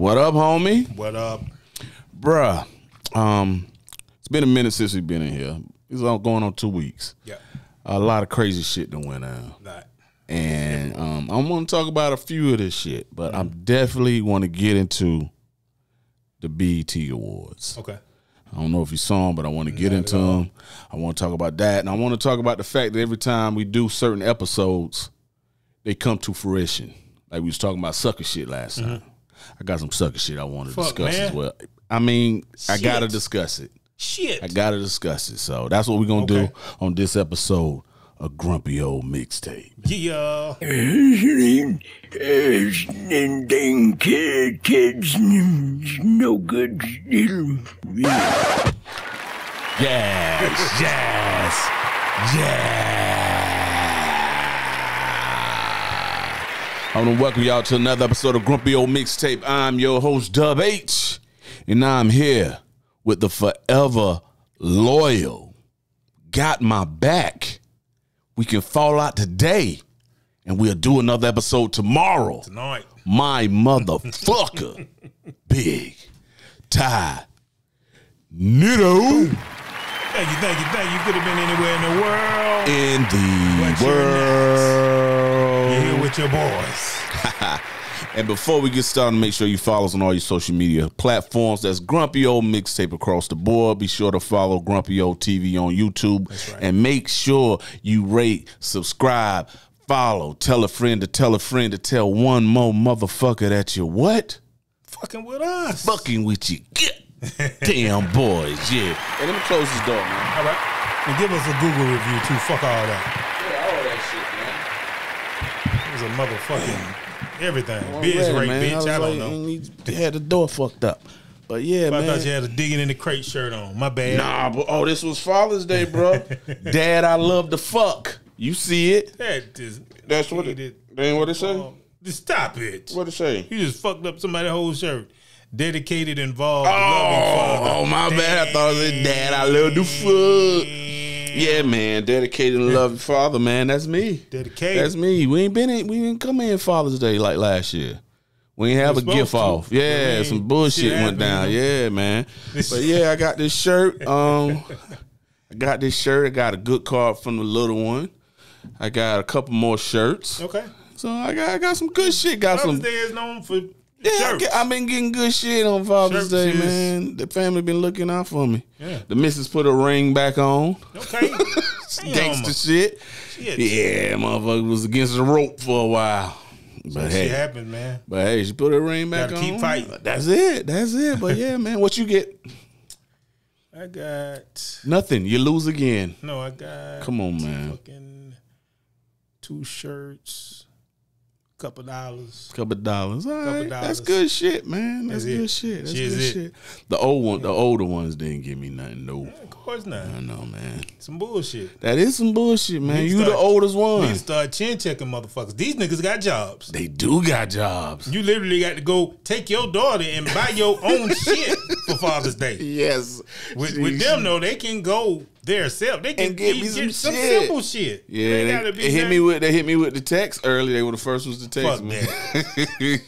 What up, homie? What up? Bruh, it's been a minute since we've been in here. It's all going on 2 weeks. Yeah. A lot of crazy shit that went on. And I'm going to talk about a few of this shit, but I'm definitely going to get into the BET Awards. Okay. I don't know if you saw them, but I want to get into them. I want to talk about that. And I want to talk about the fact that every time we do certain episodes, they come to fruition. Like we was talking about sucker shit last time. I got some sucker shit I want to discuss as well. I mean, shit. I got to discuss it. Shit. I got to discuss it. So that's what we're going to do on this episode of Grumpy Old Mixtape. Yeah. Kids, no good. Yes. Yes. Yes. I want to welcome y'all to another episode of Grumpy Old Mixtape. I'm your host, Dub H. And I'm here with the forever loyal, got my back. We can fall out today, and we'll do another episode tomorrow. Tonight. My motherfucker, Big Ty Nitto. Thank you, thank you, thank you. Could have been anywhere in the world. In the world. You're here with your boys. And before we get started, make sure you follow us on all your social media platforms. That's Grumpy Old Mixtape across the board. Be sure to follow Grumpy Old TV on YouTube. That's right. And make sure you rate, subscribe, follow, tell a friend to tell a friend to tell one more motherfucker that you what? Fucking with us. Fucking with you. Damn boys, yeah. And let me close this door, man. All right. And give us a Google review, too. Fuck all that. Yeah, all that shit, man. It was a motherfucking... everything. Bitch, rape, man. Bitch. I don't know. He had the door fucked up. But yeah, man. I thought you had a digging in the crate shirt on. My bad. Nah, but oh, this was Father's Day, bro. Dad, I love the fuck. You see it? That's what it is. That ain't what it say? Just stop it. What it say? You just fucked up somebody's whole shirt. Dedicated, involved, loving father. Oh, my bad. I thought it was Dad, I love the fuck. Yeah, man, dedicated and loving father, man. That's me. Dedicated. That's me. We ain't come in Father's Day like last year. We ain't have a gift off. Yeah, I mean, some bullshit went down. Yeah, man. But yeah, I got this shirt. I got this shirt. I got a good card from the little one. I got a couple more shirts. Okay. So I got some good shit. Got Father's Day is known for shirts. I've been getting good shit on Father's Day, man. The family been looking out for me. Yeah. The missus put a ring back on. Okay. Gangsta shit. Yeah, motherfucker was against the rope for a while. But hey, shit happened, man. But hey, she put her ring back on. Keep fighting. That's it. That's it. But yeah, man, what you get? I got nothing. You lose again. No, I got. Come on, man. Fucking two shirts. Couple dollars. All right. That's good shit, man. That's good shit. That's good shit. The old one, the older ones didn't give me nothing. No, of course not. I know, man. Some bullshit. That is some bullshit, man. You the oldest one. You start chin checking motherfuckers. These niggas got jobs. They do got jobs. You literally got to go take your daughter and buy your own shit for Father's Day. Yes. With them though, they can go theirself. They can give me some simple shit. Yeah, they hit me with the text early. They were the first ones to text me.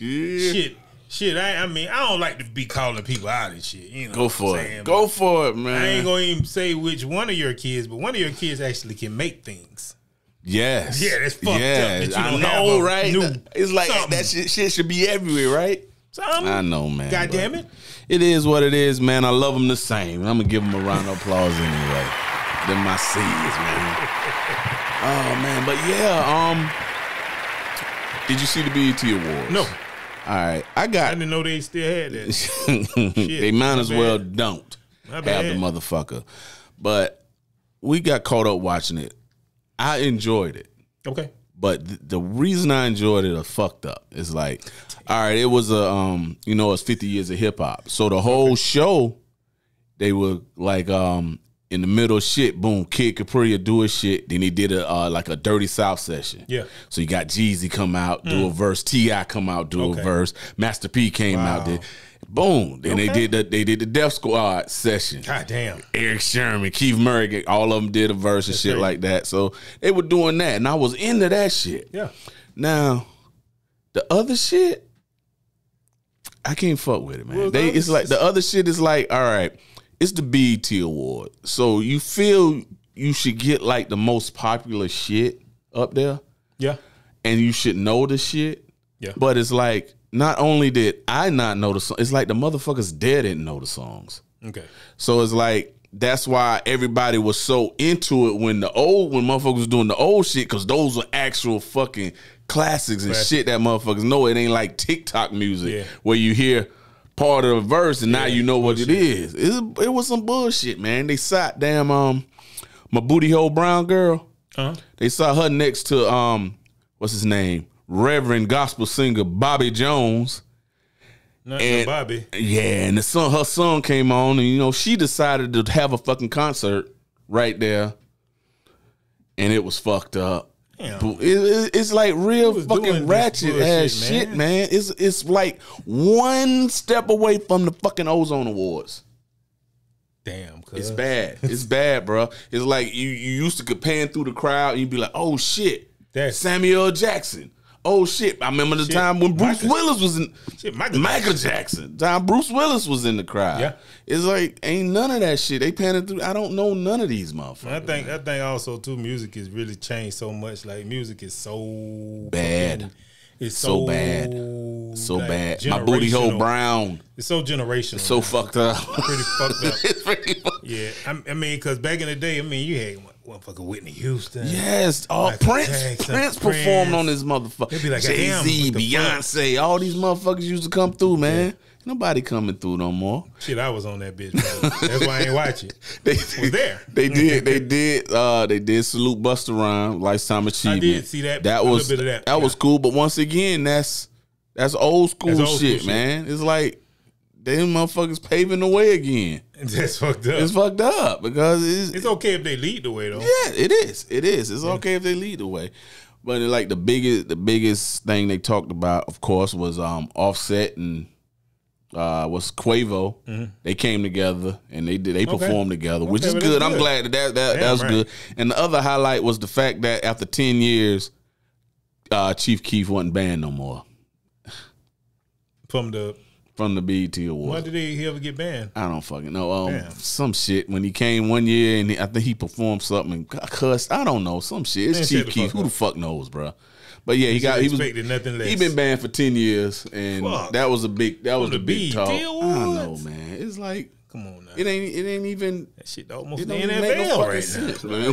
Yeah. Shit. I mean, I don't like to be calling people out and shit. You know, go for it. Go for it, man. I ain't gonna even say which one of your kids, but one of your kids actually can make things. Yes. Yeah, that's fucked up. That you don't know, right? It's like that shit should be everywhere, right? I know, man. God damn it. It is what it is, man. I love them the same. I'm going to give them a round of applause anyway. They're my C's, man. Oh, man. But, yeah, did you see the BET Awards? No. All right. I didn't know they still had that. Shit, they might as well don't have the motherfucker. But we got caught up watching it. I enjoyed it. Okay. But the reason I enjoyed it, I fucked up. It's like, all right, it was a, you know, it's 50 years of hip hop. So the whole show, they were like, in the middle of shit, boom, Kid Capri would do his shit. Then he did a, like a Dirty South session. Yeah. So you got Jeezy come out, do a verse. T.I. come out, do a verse. Master P came out, did. Boom. Then they did the Death Squad session. God damn. Eric Sherman, Keith Murray, all of them did a verse and shit like that. So they were doing that, and I was into that shit. Yeah. Now, the other shit, I can't fuck with it, man. Well, they, it's like the other shit is like, all right, it's the BET Award, so you feel you should get like the most popular shit up there. Yeah. And you should know the shit. Yeah. But it's like, not only did I not know the song, it's like the motherfuckers there didn't know the songs. Okay. So it's like, that's why everybody was so into it when the old, when motherfuckers was doing the old shit, because those were actual fucking classics and shit that motherfuckers know. It ain't like TikTok music where you hear part of a verse and now you know what it is. It was some bullshit, man. They sat damn my booty hole brown girl. They saw her next to what's his name, Reverend gospel singer Bobby Jones. And Bobby, yeah, and the song, her song came on, and you know she decided to have a fucking concert right there, and it was fucked up. It's like real fucking ratchet ass shit, man. It's like one step away from the fucking Ozone Awards. Damn, cuz. It's bad. It's bad, bro. It's like you used to compare through the crowd, and you'd be like, oh shit, that's Samuel Jackson. Oh shit! I remember the time when Bruce Willis was in Michael Jackson. Time Bruce Willis was in the crowd. Yeah, it's like ain't none of that shit. They panning through. I don't know none of these motherfuckers. I think also too, music has really changed so much. Like music is so bad. It's so bad. So like, bad. My booty hole brown. It's so generational. It's so fucked up. Pretty fucked up. It's pretty fucked up. Yeah, I mean, because back in the day, I mean, you had one fucking Whitney Houston. Yes. Prince performed on this motherfucker. Like, Jay-Z, Beyonce, all these motherfuckers used to come through, man. Yeah. Nobody coming through no more. Shit, I was on that bitch. That's why I ain't watch it. They was there. They did salute Busta Rhymes, Lifetime Achievement. I did see that. That was a little bit of that. That was cool, but once again, that's old school, shit, man. It's like them motherfuckers paving the way again. That's fucked up. It's fucked up because it's okay if they lead the way though. Yeah, it is. It is. It's okay if they lead the way. But like the biggest thing they talked about, of course, was Offset and was Quavo. They came together and they performed together, which is good. I'm glad that was good. And the other highlight was the fact that after 10 years, Chief Keef wasn't banned no more from the BET Awards. Why did he ever get banned? I don't fucking know. Some shit when he came one year and I think he performed something and cussed. I don't know, some shit. It's Chief Keef. Who the fuck knows, bro? But yeah, he been banned for 10 years, and that was a big big talk. I don't know, man. It's like, come on now. It ain't even that shit almost the NFL right sense, now.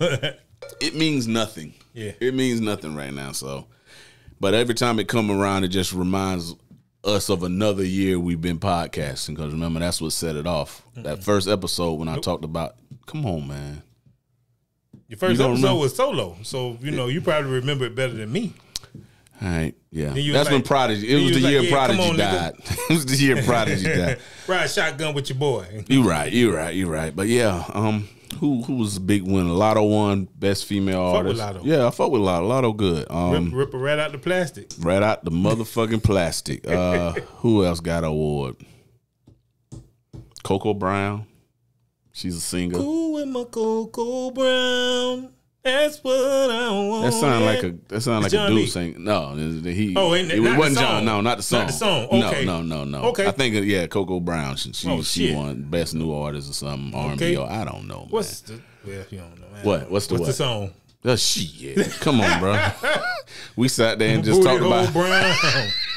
Damn. It means nothing. Yeah. It means nothing right now. So but every time it come around, it just reminds us of another year we've been podcasting. Because remember, that's what set it off. That first episode when I talked about, come on, man. Your first episode was solo, so you know you probably remember it better than me. All right, yeah. That's like, when Prodigy. It was the year Prodigy died. It was the year Prodigy died. Ride shotgun with your boy. You right. But yeah, who was the big winner? Lotto won best female artist. Fuck with Lotto. Yeah, I fuck with Lotto. Lotto good. Rip her right out the plastic. Right out the motherfucking plastic. Who else got an award? Coco Brown. She's a singer. Cool with my Coco Brown. That's what I want. That sound like a dude singing. No, it wasn't John. No, not the song. Not the song. Okay. No. Okay. I think Coco Brown. She won best new artist or something. R&B. Or I don't know. Man. You don't know. What's the song? Shit. Come on, bro. We sat there and just talked about Brown.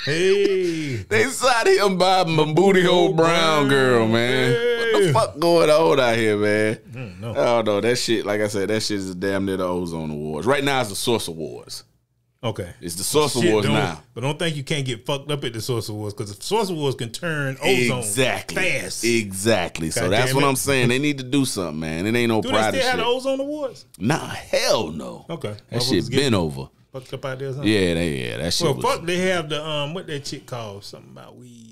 Hey. They sat him by my booty hole brown girl, man. Hey. What the fuck going on out here, man? I don't know. That shit, like I said, that shit is damn near the Ozone Awards. Right now it's the Source Awards. Okay. It's the Source Awards now. But don't think you can't get fucked up at the Source Awards, because the Source Awards can turn ozone fast. Exactly. So that's what I'm saying. They need to do something, man. It ain't no pride. Do they still have the Ozone Awards? Nah, hell no. Okay. That shit been over. Fucked up out there or something? Yeah, that shit was... Well, fuck, they have the, what that shit called? Something about weed.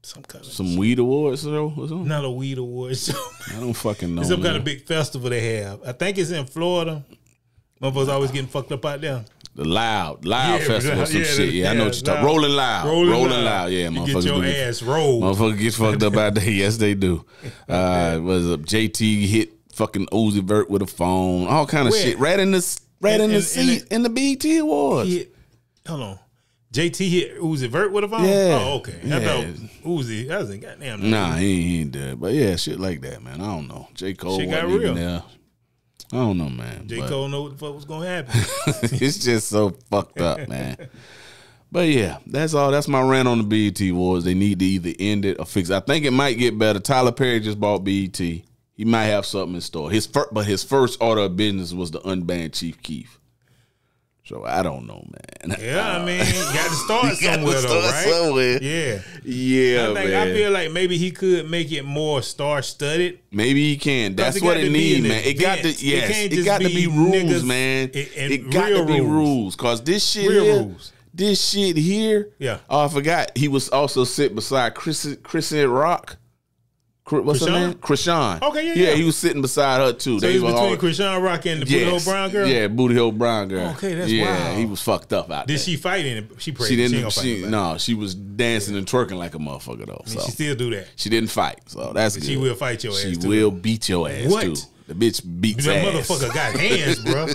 Some kind of... Some weed awards or something? Not a weed award. I don't fucking know. It's some kind of big festival they have. I think it's in Florida. Motherfuckers always getting fucked up out there. The Loud Festival, some shit. Yeah, I know what you're talking. Rolling Loud. Rolling Loud. Yeah, motherfuckers. Get your ass rolled. Motherfuckers get fucked up out there. Yes, they do. Was up? JT hit fucking Uzi Vert with a phone. All kind of shit. Right in the seat in the BET Awards. Hold on. JT hit Uzi Vert with a phone? Yeah. Oh, okay. Yeah. I thought Uzi, that was a goddamn. Nah, he ain't dead. But yeah, shit like that, man. I don't know. J. Cole shit got real. There. I don't know, man. J. Cole know what the fuck was gonna happen. It's just so fucked up, man. But yeah, that's all. That's my rant on the BET Awards. They need to either end it or fix it. I think it might get better. Tyler Perry just bought BET. He might have something in store. But his first order of business was to unban Chief Keef. So I don't know, man. Yeah, I mean, you got to start somewhere, right? Yeah. Yeah, I feel like maybe he could make it more star-studded. Maybe he can. That's what it needs, man. It got to, yes, it got to be rules, man. It got to be rules, because this shit here, yeah. Oh, I forgot. He was also sitting beside Chrisean Rock. What's her name? Chrisean. Okay, yeah. Yeah, he was sitting beside her too. So they was between Chrisean Rock and the Booty Hole Brown girl? Yeah, Booty Hole Brown girl. Okay, that's wild. Yeah, he was fucked up out there. Did she fight in it? She prayed. She didn't. No, she was dancing and twerking like a motherfucker though. So. She still do that. She didn't fight, so that's good. She will fight your ass too. She will beat your ass too. The bitch beats ass. That motherfucker got hands, bro.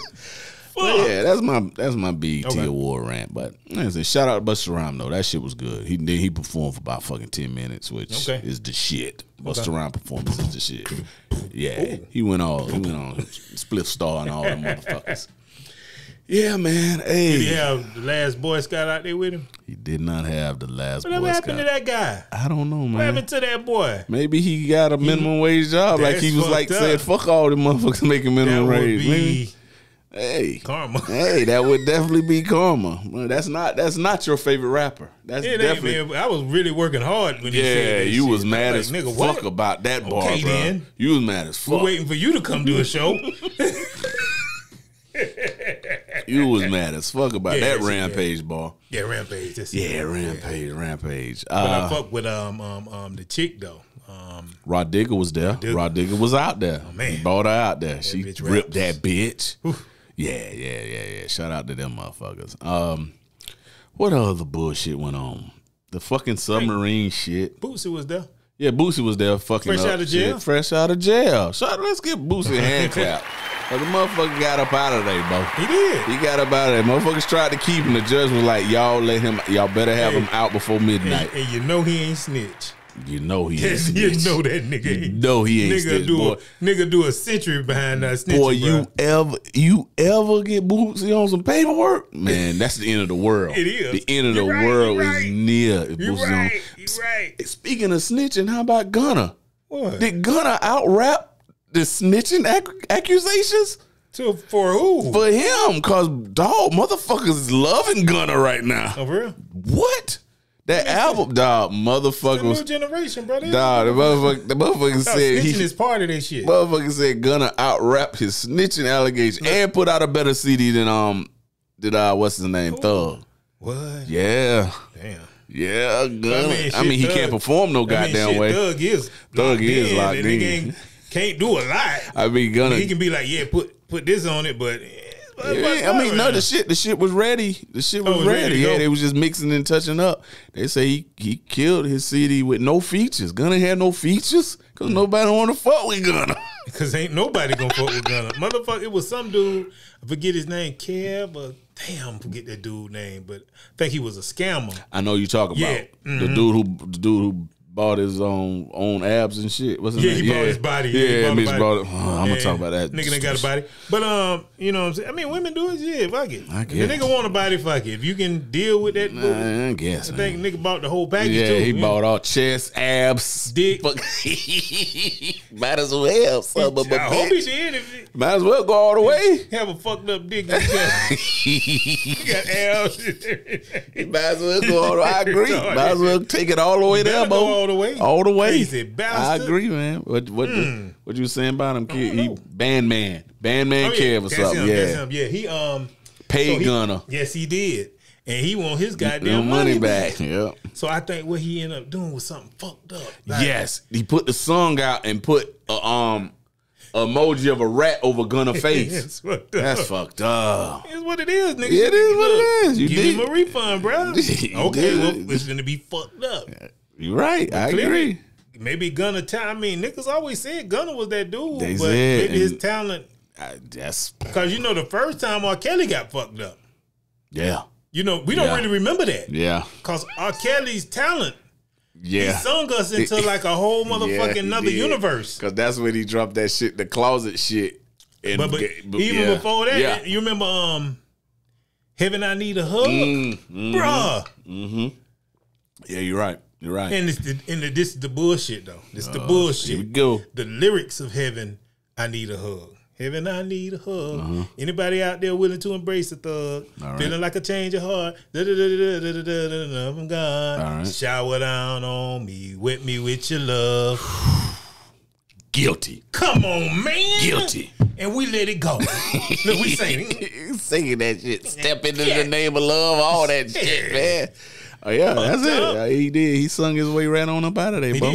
Well, yeah, that's my BET award rant. But listen, shout out to Busta Rhymes though. That shit was good. He performed for about fucking 10 minutes, which is the shit. Busta Rhymes performance is the shit. Yeah, he went on Spliff Star and all them motherfuckers. Yeah, man. Hey, did he have the last Boy Scout out there with him? He did not have the last Boy Scout. What happened to that guy? I don't know, man. What happened to that boy? Maybe he got a minimum wage job, like he was like saying, "Fuck all the motherfuckers making minimum wage." Maybe. Hey, karma. Hey, that would definitely be karma. That's not your favorite rapper. That's definitely. Man, I was really working hard when you said that. Yeah, you was mad as fuck about that bar, bro. Then. You was mad as fuck. We're waiting for you to come do a show. You was mad as fuck about that Rampage bar. Yeah, Rampage. Rampage. But I fucked with the chick though. Rod Digger was there. Rod Digger was out there. Oh, man. He brought her out there. That she ripped that bitch. Oof. Yeah. Shout out to them motherfuckers. What other bullshit went on? The fucking submarine shit. Boosie was there. Yeah, Boosie was there. Fucking fresh out of jail. Fresh out of jail. Let's give Boosie a hand clap. But the motherfucker got up out of there, bro. He did. He got up out of there. Motherfuckers tried to keep him. The judge was like, "Y'all let him. Y'all better have him out before midnight." And you know he ain't snitch. You know he ain't snitch. You know that nigga. You know he ain't snitch, boy. Nigga do a century behind that snitch. Boy, you ever get Boosie on some paperwork? Man, that's the end of the world. It is. The end of the world is near. You right. You right. Speaking of snitching, how about Gunna? What? Did Gunna out-rap the snitching accusations? For who? For him, because dog, motherfuckers is loving Gunna right now. Oh, for real? What? That album, dog, motherfucker. It's a new generation, brother. Dog, the motherfucker said snitching is part of this shit. Motherfucker said Gunna out-rap his snitching allegations and put out a better CD than what's his name, Thug. What? Yeah. Damn. Yeah, Gunna. I mean he can't perform no goddamn way. Thug is locked in. Can't do a lot. I mean, Gunna. He can be like, yeah, put this on it, but. Yeah, I mean, no, the shit was ready. The shit was ready. Yeah, they was just mixing and touching up. They say he killed his CD with no features. Gunna had no features because nobody want to fuck with Gunna. Because ain't nobody gonna fuck with Gunna. Motherfucker, it was some dude. I forget his name, Kev. But damn, forget that dude's name. But I think he was a scammer. I know you talk about the dude who bought his own abs and shit. What's his name? He bought his body. Yeah, bitch bought it. I'm gonna talk about that. Nigga ain't got a body. But you know what I'm saying? I mean, women do it. Yeah, fuck it. I guess. If a nigga want a body, fuck it. If you can deal with that, I guess. I think nigga bought the whole package too. Yeah, he bought all chest, abs, dick. Might as well. Might as well go all the way. Have a fucked up dick. You got abs. Might as well go all the way. I agree. Might as well take it all the way there, bro. All the way. All the way. Crazy bastard. I agree, man. What you saying about him, kid? He Bandman Kev or something. Yeah. He paid Gunna. Yes, he did. And he want his goddamn money back. Yep. So I think what he ended up doing was something fucked up. Like, yes. He put the song out and put emoji of a rat over Gunna's face. That's fucked up. It's what it is, nigga. It is what it is. You give him a refund, bro. Okay, well, it's gonna be fucked up. You're right. But I agree. Maybe Gunna talent. I mean, niggas always said Gunna was that dude, maybe his talent. That's because you know the first time R. Kelly got fucked up. Yeah, You know, we don't really remember that. Yeah. Because R. Kelly's talent. Yeah. He sung us into like a whole motherfucking another universe. Because that's when he dropped that shit, the closet shit. And but even before that, you remember Heaven I Need a Hug? Bruh. Mm-hmm. Yeah, you're right. You're right. And, this is the bullshit, though. This is the bullshit. Here we go. The lyrics of Heaven I Need a Hug. Heaven, I need a hug. Anybody out there willing to embrace a thug? Right. Feeling like a change of heart. I'm gone. Right. Shower down on me. Wet me with your love. Guilty. Come on, man. Guilty. And we let it go. Look, we singing. Singing that shit. Step into the name of love. All that shit, man. Oh, yeah, that's it. He did. He sung his way right on up out of there, bro.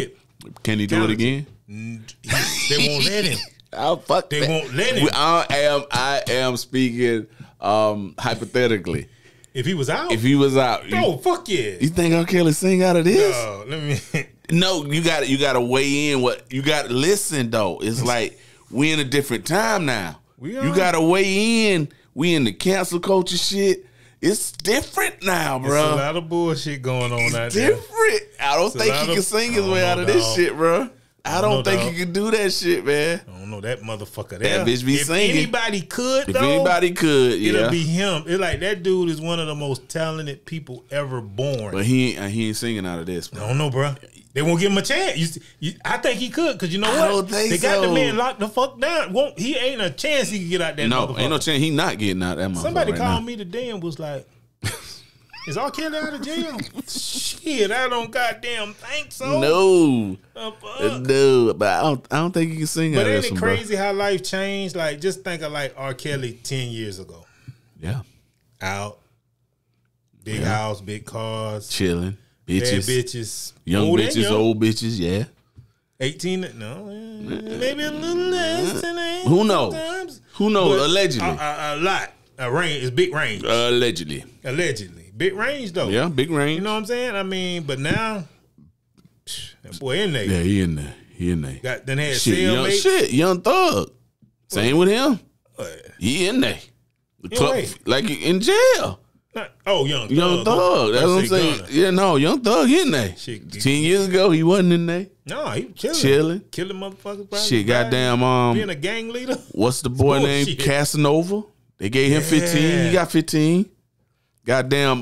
Can he do it again? They won't let him. Oh, fuck they that. Won't let him. I am speaking hypothetically. If he was out? If he was out. No, fuck yeah. You think R. Kelly sing out of this? No, you gotta weigh in what you gotta listen though. It's like we in a different time now. You gotta weigh in. We in the cancel culture shit. It's different now, bro. There's a lot of bullshit going on out there. Different. I don't think he can sing his way out of this shit, bro. I don't think you can do that shit, man. I don't know that motherfucker. That bitch be singing. If anybody could, it'll be him. It's like that dude is one of the most talented people ever born. But he ain't singing out of this. Bro. I don't know, bro. They won't give him a chance. I think he could, cause you know what? They got the man locked the fuck down. He ain't a chance he can get out that motherfucker. No, ain't no chance. He not getting out that motherfucker. Somebody called me today and was like, is R. Kelly out of jail? Shit, I don't goddamn think so. No, no, but I don't think you can sing. But ain't it crazy how life changed? Like, just think of like R. Kelly 10 years ago. Yeah, out, big house, big cars, chilling, bitches, young bitches, old bitches. Yeah, 18. No, maybe a little less than that. Who knows? Sometimes. Who knows? But allegedly, a lot. A range is big range. Allegedly. Big range though. Yeah, big range. You know what I'm saying? I mean, but now that boy in there. Yeah, he in there. Then had cellmates. Shit, Young Thug. Same with him. He in there. Like in jail. Young Thug. That's what I'm saying. Gunna. Yeah, no, Young Thug in there. Shit, 10 years ago, he wasn't in there. No, he was chilling. Killing motherfuckers. Probably shit, goddamn. Being a gang leader. What's the boy named? Casanova. They gave him 15. He got 15. Goddamn,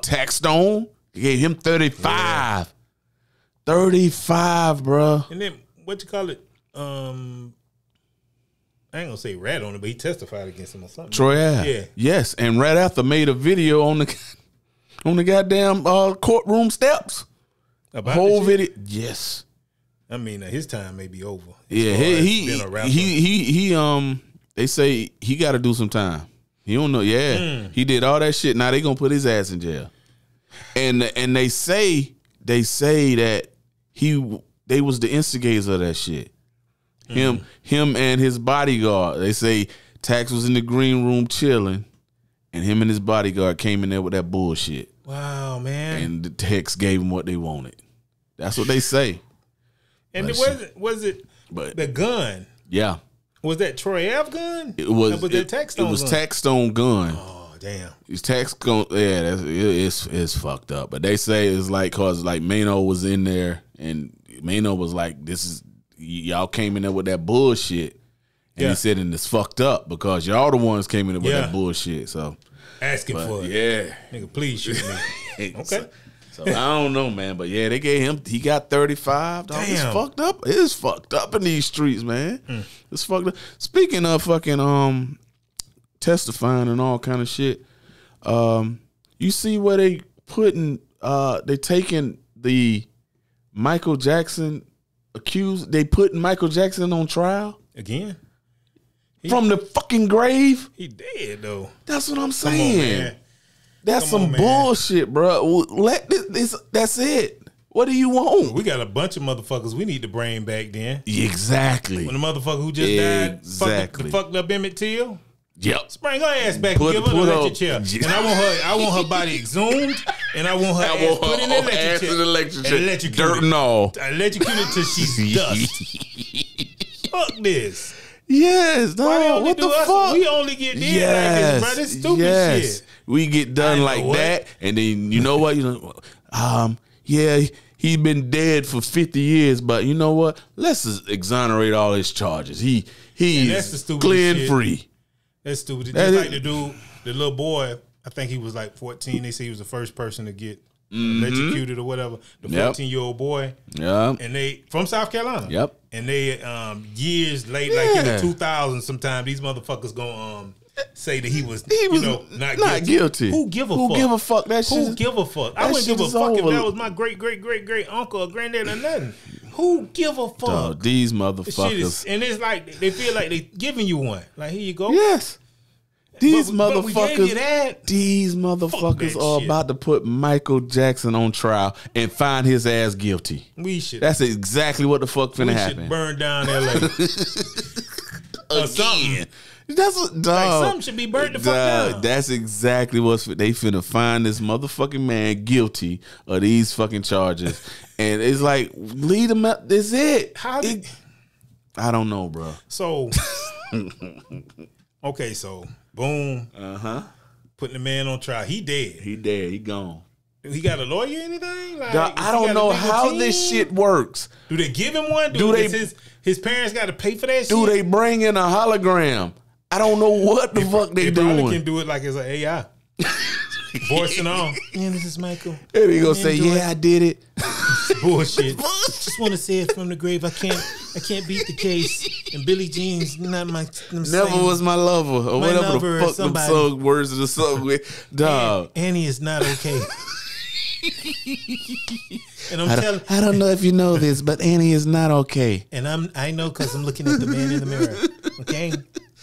Tax Stone. He gave him 35. 35, bro. And then, what you call it? I ain't gonna say rat on it, but he testified against him or something. Troy Ave. Yeah. Yes, and right after made a video on the goddamn courtroom steps. About whole video. Yes. I mean, his time may be over. Yeah, they say he got to do some time. He don't know. Yeah, he did all that shit. Now they gonna put his ass in jail, and they say that they was the instigators of that shit. Him and his bodyguard. They say Tax was in the green room chilling, and him and his bodyguard came in there with that bullshit. Wow, man! And the Tax gave him what they wanted. That's what they say. And was it the gun? Yeah. Was that Troy Ave gun? It was. No, that Tax Stone. It was gun. Tax Stone gun. Oh damn! It's Tax Stone. Yeah, it's fucked up. But they say it's like cause like Mano was in there, and Mano was like, "This is y'all came in there with that bullshit," and he said, "And it's fucked up because y'all the ones came in there with that bullshit." So asking for it, nigga, please shoot me. Okay. So I don't know, man, but yeah, they gave him. He got 35. Damn, it's fucked up. It's fucked up in these streets, man. It's fucked up. Speaking of fucking testifying and all kind of shit, you see where they putting they taking the Michael Jackson accused. They putting Michael Jackson on trial again from the fucking grave. He dead though. That's what I'm saying. Come on, man. That's some bullshit, bro. Let this. That's it. What do you want? We got a bunch of motherfuckers we need to bring back then. Exactly. When the motherfucker who just died, fucked up Emmett Till. Yep. Bring her ass back and give her an electric chair. And I want her body exhumed, and I want her put in an electric chair. Dirt and all. Electrocuted till she's dust. Fuck this. Yes. No. What the fuck? We only get dead like this, bro. This stupid shit. we get done like that, and then you know what? You know, yeah, he's been dead for 50 years, but you know what? Let's just exonerate all his charges. He is clear and free. That's stupid. Just like the dude, the little boy, I think he was like 14. They say he was the first person to get electrocuted or whatever. The 14-year-old boy. Yeah. And they from South Carolina. Yep. And they years late, like in the 2000s, sometimes these motherfuckers gonna say that he was you know, not guilty. Who give a fuck? Who give a fuck? That shit. Who give a fuck? I wouldn't give a fuck if that was my great uncle or granddad or nothing. Who give a fuck? Dog, these motherfuckers. And it's like they feel like they giving you one. Like, here you go. Yes. These motherfuckers are about to put Michael Jackson on trial and find his ass guilty. We should. That's exactly what the fuck finna happen. We should burn down LA. Again. Something. That's what, dog. Like, something should be burnt the fuck down. That's exactly what they finna find this motherfucking man guilty of these fucking charges. And it's like, lead him up. That's it. I don't know, bro. So, okay, so. Boom. Putting the man on trial. He dead. He dead. He gone. He got a lawyer or anything? Like, I don't know how this shit works. Do they give him one? Do they, his parents got to pay for that shit? Do they bring in a hologram? I don't know what the fuck they doing. They can do it like it's an AI. Voice and all. Man, this is Michael. And he gonna say, yeah, I did it. Bullshit. Just want to say it from the grave. I can't beat the case. And Billie Jean's not my. Never was my lover or whatever the fuck them song words of the song with. Dog, Annie is not okay. And I'm telling, I don't know if you know this, but Annie is not okay. And I know because I'm looking at the man in the mirror. Okay.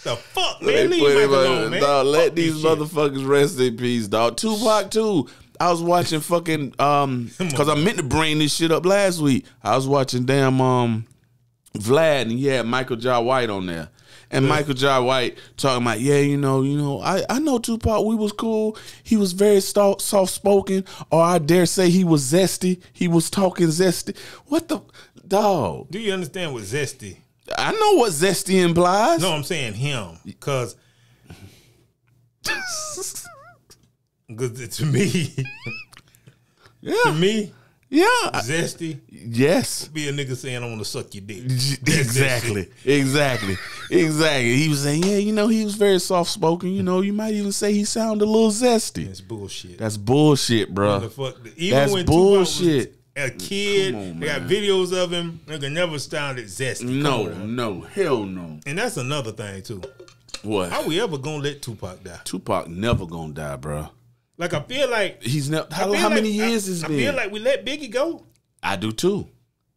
The fuck, man? Let these motherfuckers rest in peace, dog. Tupac too. I was watching fucking because I meant to bring this shit up last week. I was watching damn Vlad, and he had Michael Jai White on there, and Michael Jai White talking about I know Tupac, we was cool. He was very soft spoken, or I dare say he was zesty. He was talking zesty. What the dog? Do you understand what zesty? I know what zesty implies. No, I'm saying him because. To me, yeah. To me, yeah. Zesty, yes. Be a nigga saying I want to suck your dick. Exactly. He was saying, yeah, he was very soft spoken. You might even say he sounded a little zesty. That's bullshit. That's bullshit, bro. That's bullshit. A kid, they got videos of him. They never sounded zesty. No, hell no. And that's another thing too. What? How we ever gonna let Tupac die? Tupac never gonna die, bro. Like, I feel like he's not. How many years has been? I feel like we let Biggie go. I do too.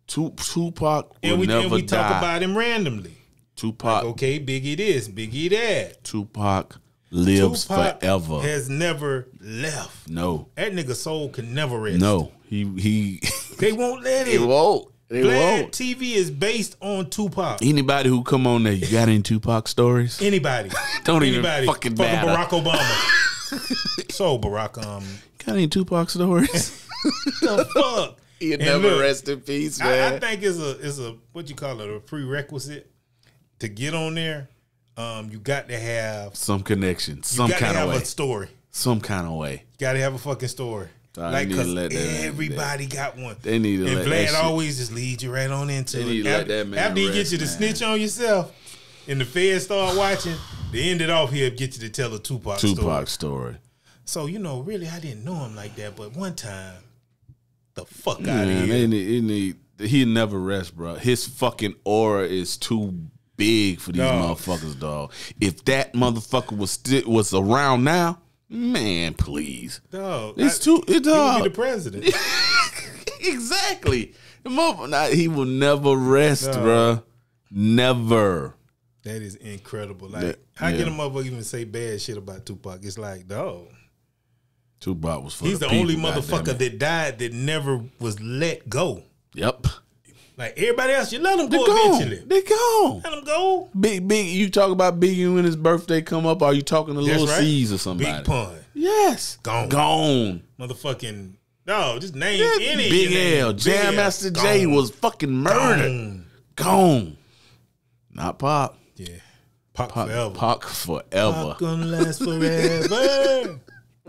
Tupac will never die. Talk about him randomly. Tupac, like, okay, Biggie this, Biggie that. Tupac lives forever. Has never left. No, that nigga's soul can never rest. No, he. They won't let it. They won't. They won't. TV is based on Tupac. Anybody who come on there, you got any Tupac stories? Anybody? Don't even fucking matter. Barack Obama. So Barack, got any Tupac stories? The fuck? He'll never rest in peace, man. I think it's a what you call it, a prerequisite to get on there. You got to have some connection, some kind of way. A story, some kind of way. You got to have a fucking story. Like, cause everybody got one. They need to. And Vlad always just leads you right on into it. After he gets you to snitch on yourself, and the feds start watching. They ended off here to get you to tell a Tupac story. So, really, I didn't know him like that. But one time, the fuck out of here. He'll never rest, bro. His fucking aura is too big for these motherfuckers, dog. If that motherfucker was around now, man, please. Dog. He would be the president. Exactly. He will never rest, bro. Never. That is incredible. Like, how can a motherfucker even say bad shit about Tupac? It's like, dog. Tupac was for the people. He's the only motherfucker that died that never was let go. Yep. Like, everybody else, you let them go eventually. They gone. Let them go. Big. You talk about Biggie when his birthday come up, or you talking to Little C's or somebody. Big Pun. Yes. Gone. Motherfucking, dog, just name any. Big L. Jam Master J was fucking murdered. Gone. Not Pop. Yeah, Pac forever. Pac gonna last forever.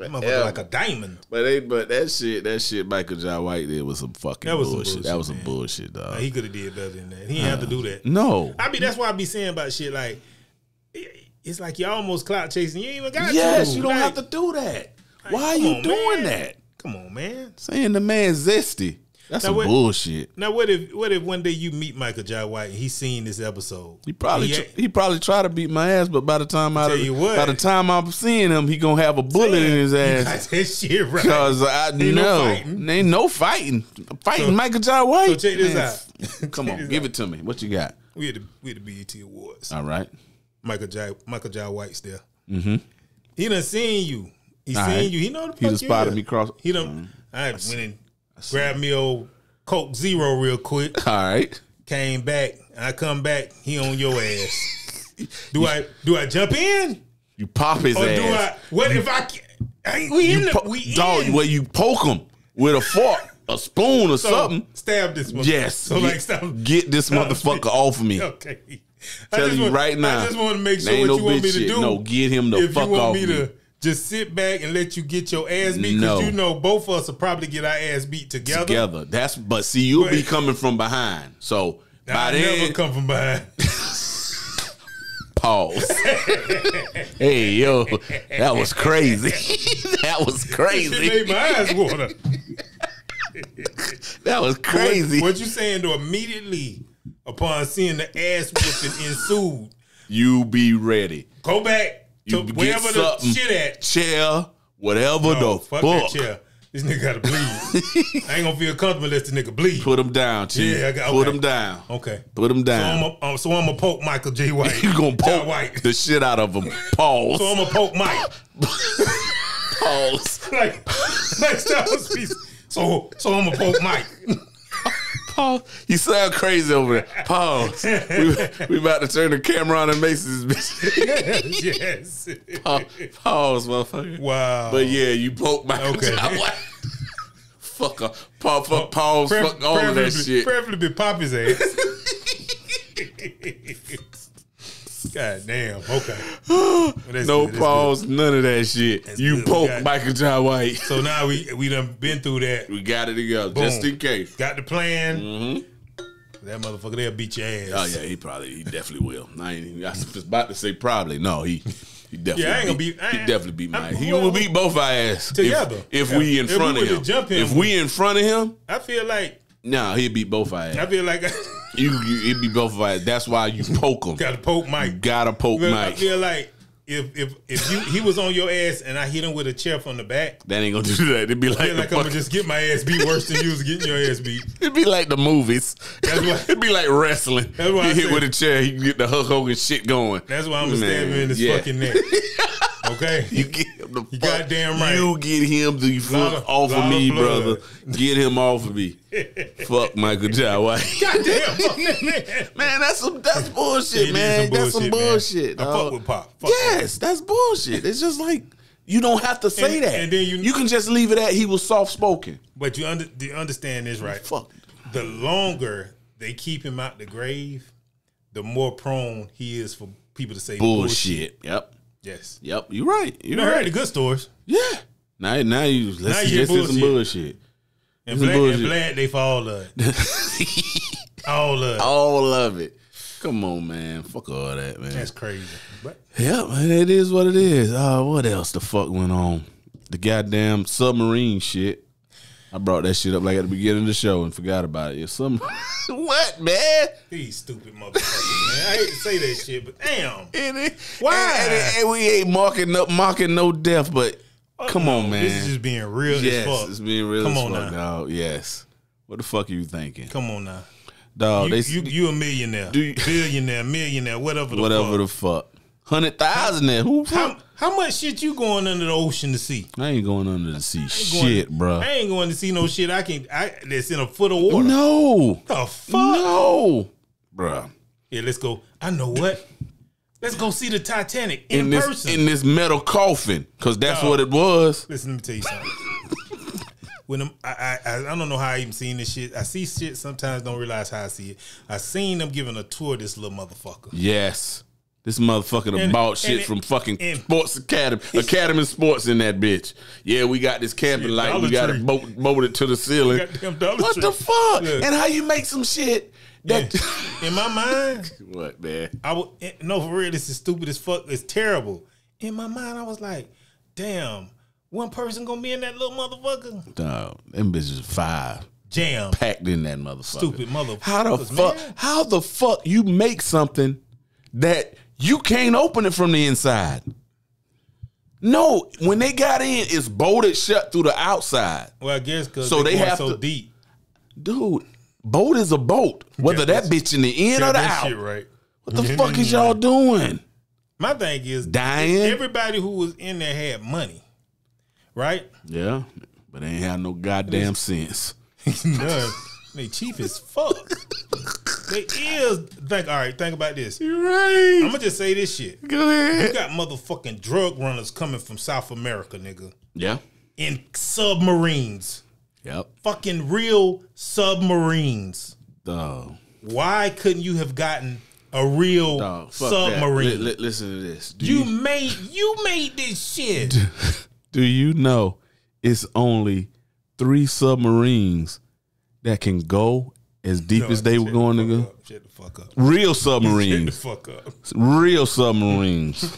Motherfucker like a diamond. But that shit Michael Jai White did was some fucking bullshit. That was some bullshit, dog. Like, he could have did better than that. He didn't have to do that. No. That's why I be saying about shit like, it's like you're almost clout chasing. You ain't even got to. You don't have to do that. Like, why are you doing that? Come on, man. Saying the man zesty. That's some bullshit. Now what if one day you meet Michael Jai White and he seen this episode? He probably try to beat my ass, but by the time I'm seeing him, he gonna have a bullet in his ass. That shit right. Cause I know ain't no fighting. Fighting Michael Jai White. So check this out. Come on, give it to me. What you got? We had the BET Awards. All right. Michael Jai White's there. Mm-hmm. He done seen you. He seen you. He know the fuck you. He done spotted me cross. He done. I went in. Grab me old Coke Zero real quick. All right. Came back. I come back. He on your ass. Do I jump in? You pop his ass. Or do I? What if I? We in the we dog. Where you poke him with a fork, a spoon, or something? Stab this motherfucker. Yes. So like stop. Get this motherfucker off of me. Okay. Tell you right now. I just want to make sure what you want me to do. No, get him the fuck off me. Just sit back and let you get your ass beat, because you know both of us will probably get our ass beat together. But see, you'll be coming from behind. So by then, never come from behind. Pause. Hey yo, that was crazy. That was crazy. It made my eyes water. That was crazy. What you saying? To immediately upon seeing the ass whooping ensued, you be ready. Go back. You wherever the shit at. Chair, whatever the fuck. Fuck that chair. This nigga gotta bleed. I ain't gonna feel comfortable unless the nigga bleed. Put him down, Chief. Yeah, put him down. Okay. Put him down. So I'm gonna poke Michael J. White. You gonna poke the shit out of him. Pause. So I'm gonna poke Mike. Pause. Like that was peace. So I'm gonna poke Mike. Pause. You sound crazy over there. Pause. We about to turn the camera on and Mase's bitch. Yes. Pause, motherfucker. Wow. But yeah, you broke my fuck up. Pause. Fuck all of that shit. Preferably be Poppy's ass. God damn. Okay. Well, no pause. Good. None of that shit. That's you poked Michael Jai White. So now we done been through that. We got it together. Boom. Just in case. Got the plan. Mm-hmm. That motherfucker, they'll beat your ass. Oh yeah, he definitely will. I was about to say probably. No, he definitely. Yeah, I ain't gonna beat. He definitely beat my ass. He will beat both our ass together. If we in front of him. If we in front of him, I feel like. Nah, he'd beat both our ass. I feel like. It'd be both of us. That's why you poke him. Gotta poke Mike. You gotta poke Mike. I feel like if he was on your ass and I hit him with a chair from the back, that ain't gonna do that. It'd be like, I'm gonna just get my ass beat worse than you was getting your ass beat. It'd be like the movies. That's why, it'd be like wrestling. That's why you hit with a chair, you can get the Hulk Hogan shit going. That's why I'm gonna stab him in his fucking neck. Okay, you get him the fuck. Goddamn right. You get him the fuck off of me, brother. Get him off of me. Fuck Michael Jai White. Goddamn, man, that's bullshit, man. That's some bullshit. I fuck with Pop. Yes, that's bullshit. It's just like you don't have to say that. And then you can just leave it at he was soft spoken. But you understand this, right? Fuck. The longer they keep him out the grave, the more prone he is for people to say bullshit. Yep. Yes. Yep. You're right. You heard the good stories. Yeah. Now you listen to some bullshit. And glad they for all of it. All of it. Come on, man. Fuck all that, man. That's crazy. But yep. It is what it is. What else the fuck went on? The goddamn submarine shit. I brought that shit up like at the beginning of the show and forgot about it. What, man? These stupid motherfuckers, man. I hate to say that shit, but damn. Why? And we ain't mocking no death, but come on, man. This is just being real as fuck. It's being real as fuck. Come on now. Dog. Yes. What the fuck are you thinking? Come on now. Dog, you a millionaire. Billionaire, millionaire, whatever the fuck. 100,000 there. How much shit you going under the ocean to see? I ain't going under the sea shit, bro. I ain't going to see no shit that's in a foot of water. No. The fuck? No. Bro. Yeah, let's go. I know what. Let's go see the Titanic in person. In this metal coffin, because that's what it was. Listen, let me tell you something. I don't know how I even seen this shit. I see shit sometimes, don't realize how I see it. I seen them giving a tour of this little motherfucker. Yes. This motherfucker done bought shit from fucking Sports Academy, Academy Sports in that bitch. Yeah, we got this camping light. We got it bolted to the ceiling. What the fuck? Yeah. And how you make some shit that in my mind? What, man? I would no, for real. This is stupid as fuck. It's terrible. In my mind, I was like, damn, one person gonna be in that little motherfucker. Dog, them bitches five. Jam packed in that motherfucker. Stupid motherfucker. How the fuck? Man? How the fuck you make something that you can't open it from the inside? No, when they got in, it's bolted shut through the outside. Well, I guess because so they have so to, deep. Dude, bolt is a bolt. Whether that bitch in the in or the out. Shit right. What the fuck is y'all doing? My thing is dying. Everybody who was in there had money, right? Yeah, but they ain't have no goddamn sense. None. They cheap as fuck. They is think. All right, think about this. You're right. I'm gonna just say this shit. Go ahead. You got motherfucking drug runners coming from South America, nigga. Yeah. In submarines. Yep. Fucking real submarines. Dog. Why couldn't you have gotten a real submarine? Listen to this. You made this shit. Do you know it's only 3 submarines that can go as deep as they were going to go? Shut the fuck up. Real submarines. Shut the fuck up. Real submarines. This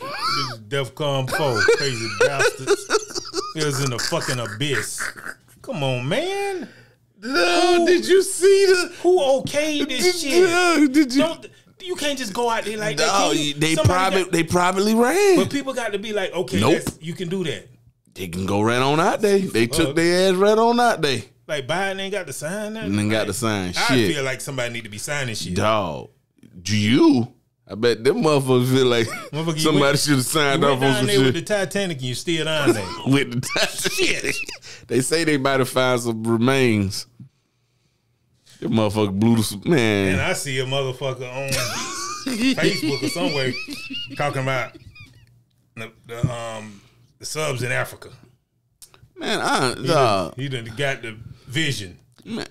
is DEFCON 4, crazy bastards. It was in the fucking abyss. Come on, man. No, did you see the... Who okayed this shit? Did you... Don't, you can't just go out there like that. You, they privately ran. But people got to be like, okay, you can do that. They can go right on out there. They took their ass right on out there. Like Biden ain't got to sign that. Ain't got to sign shit. I feel like somebody need to be signing shit. Dog, do you? I bet them motherfuckers feel like somebody should have signed off on some shit. With the Titanic, and you still down there with the Titanic. Shit. They say they about to find some remains. That motherfucker blew the man. And I see a motherfucker on Facebook or somewhere talking about the subs in Africa. Man, he done got the vision. Man.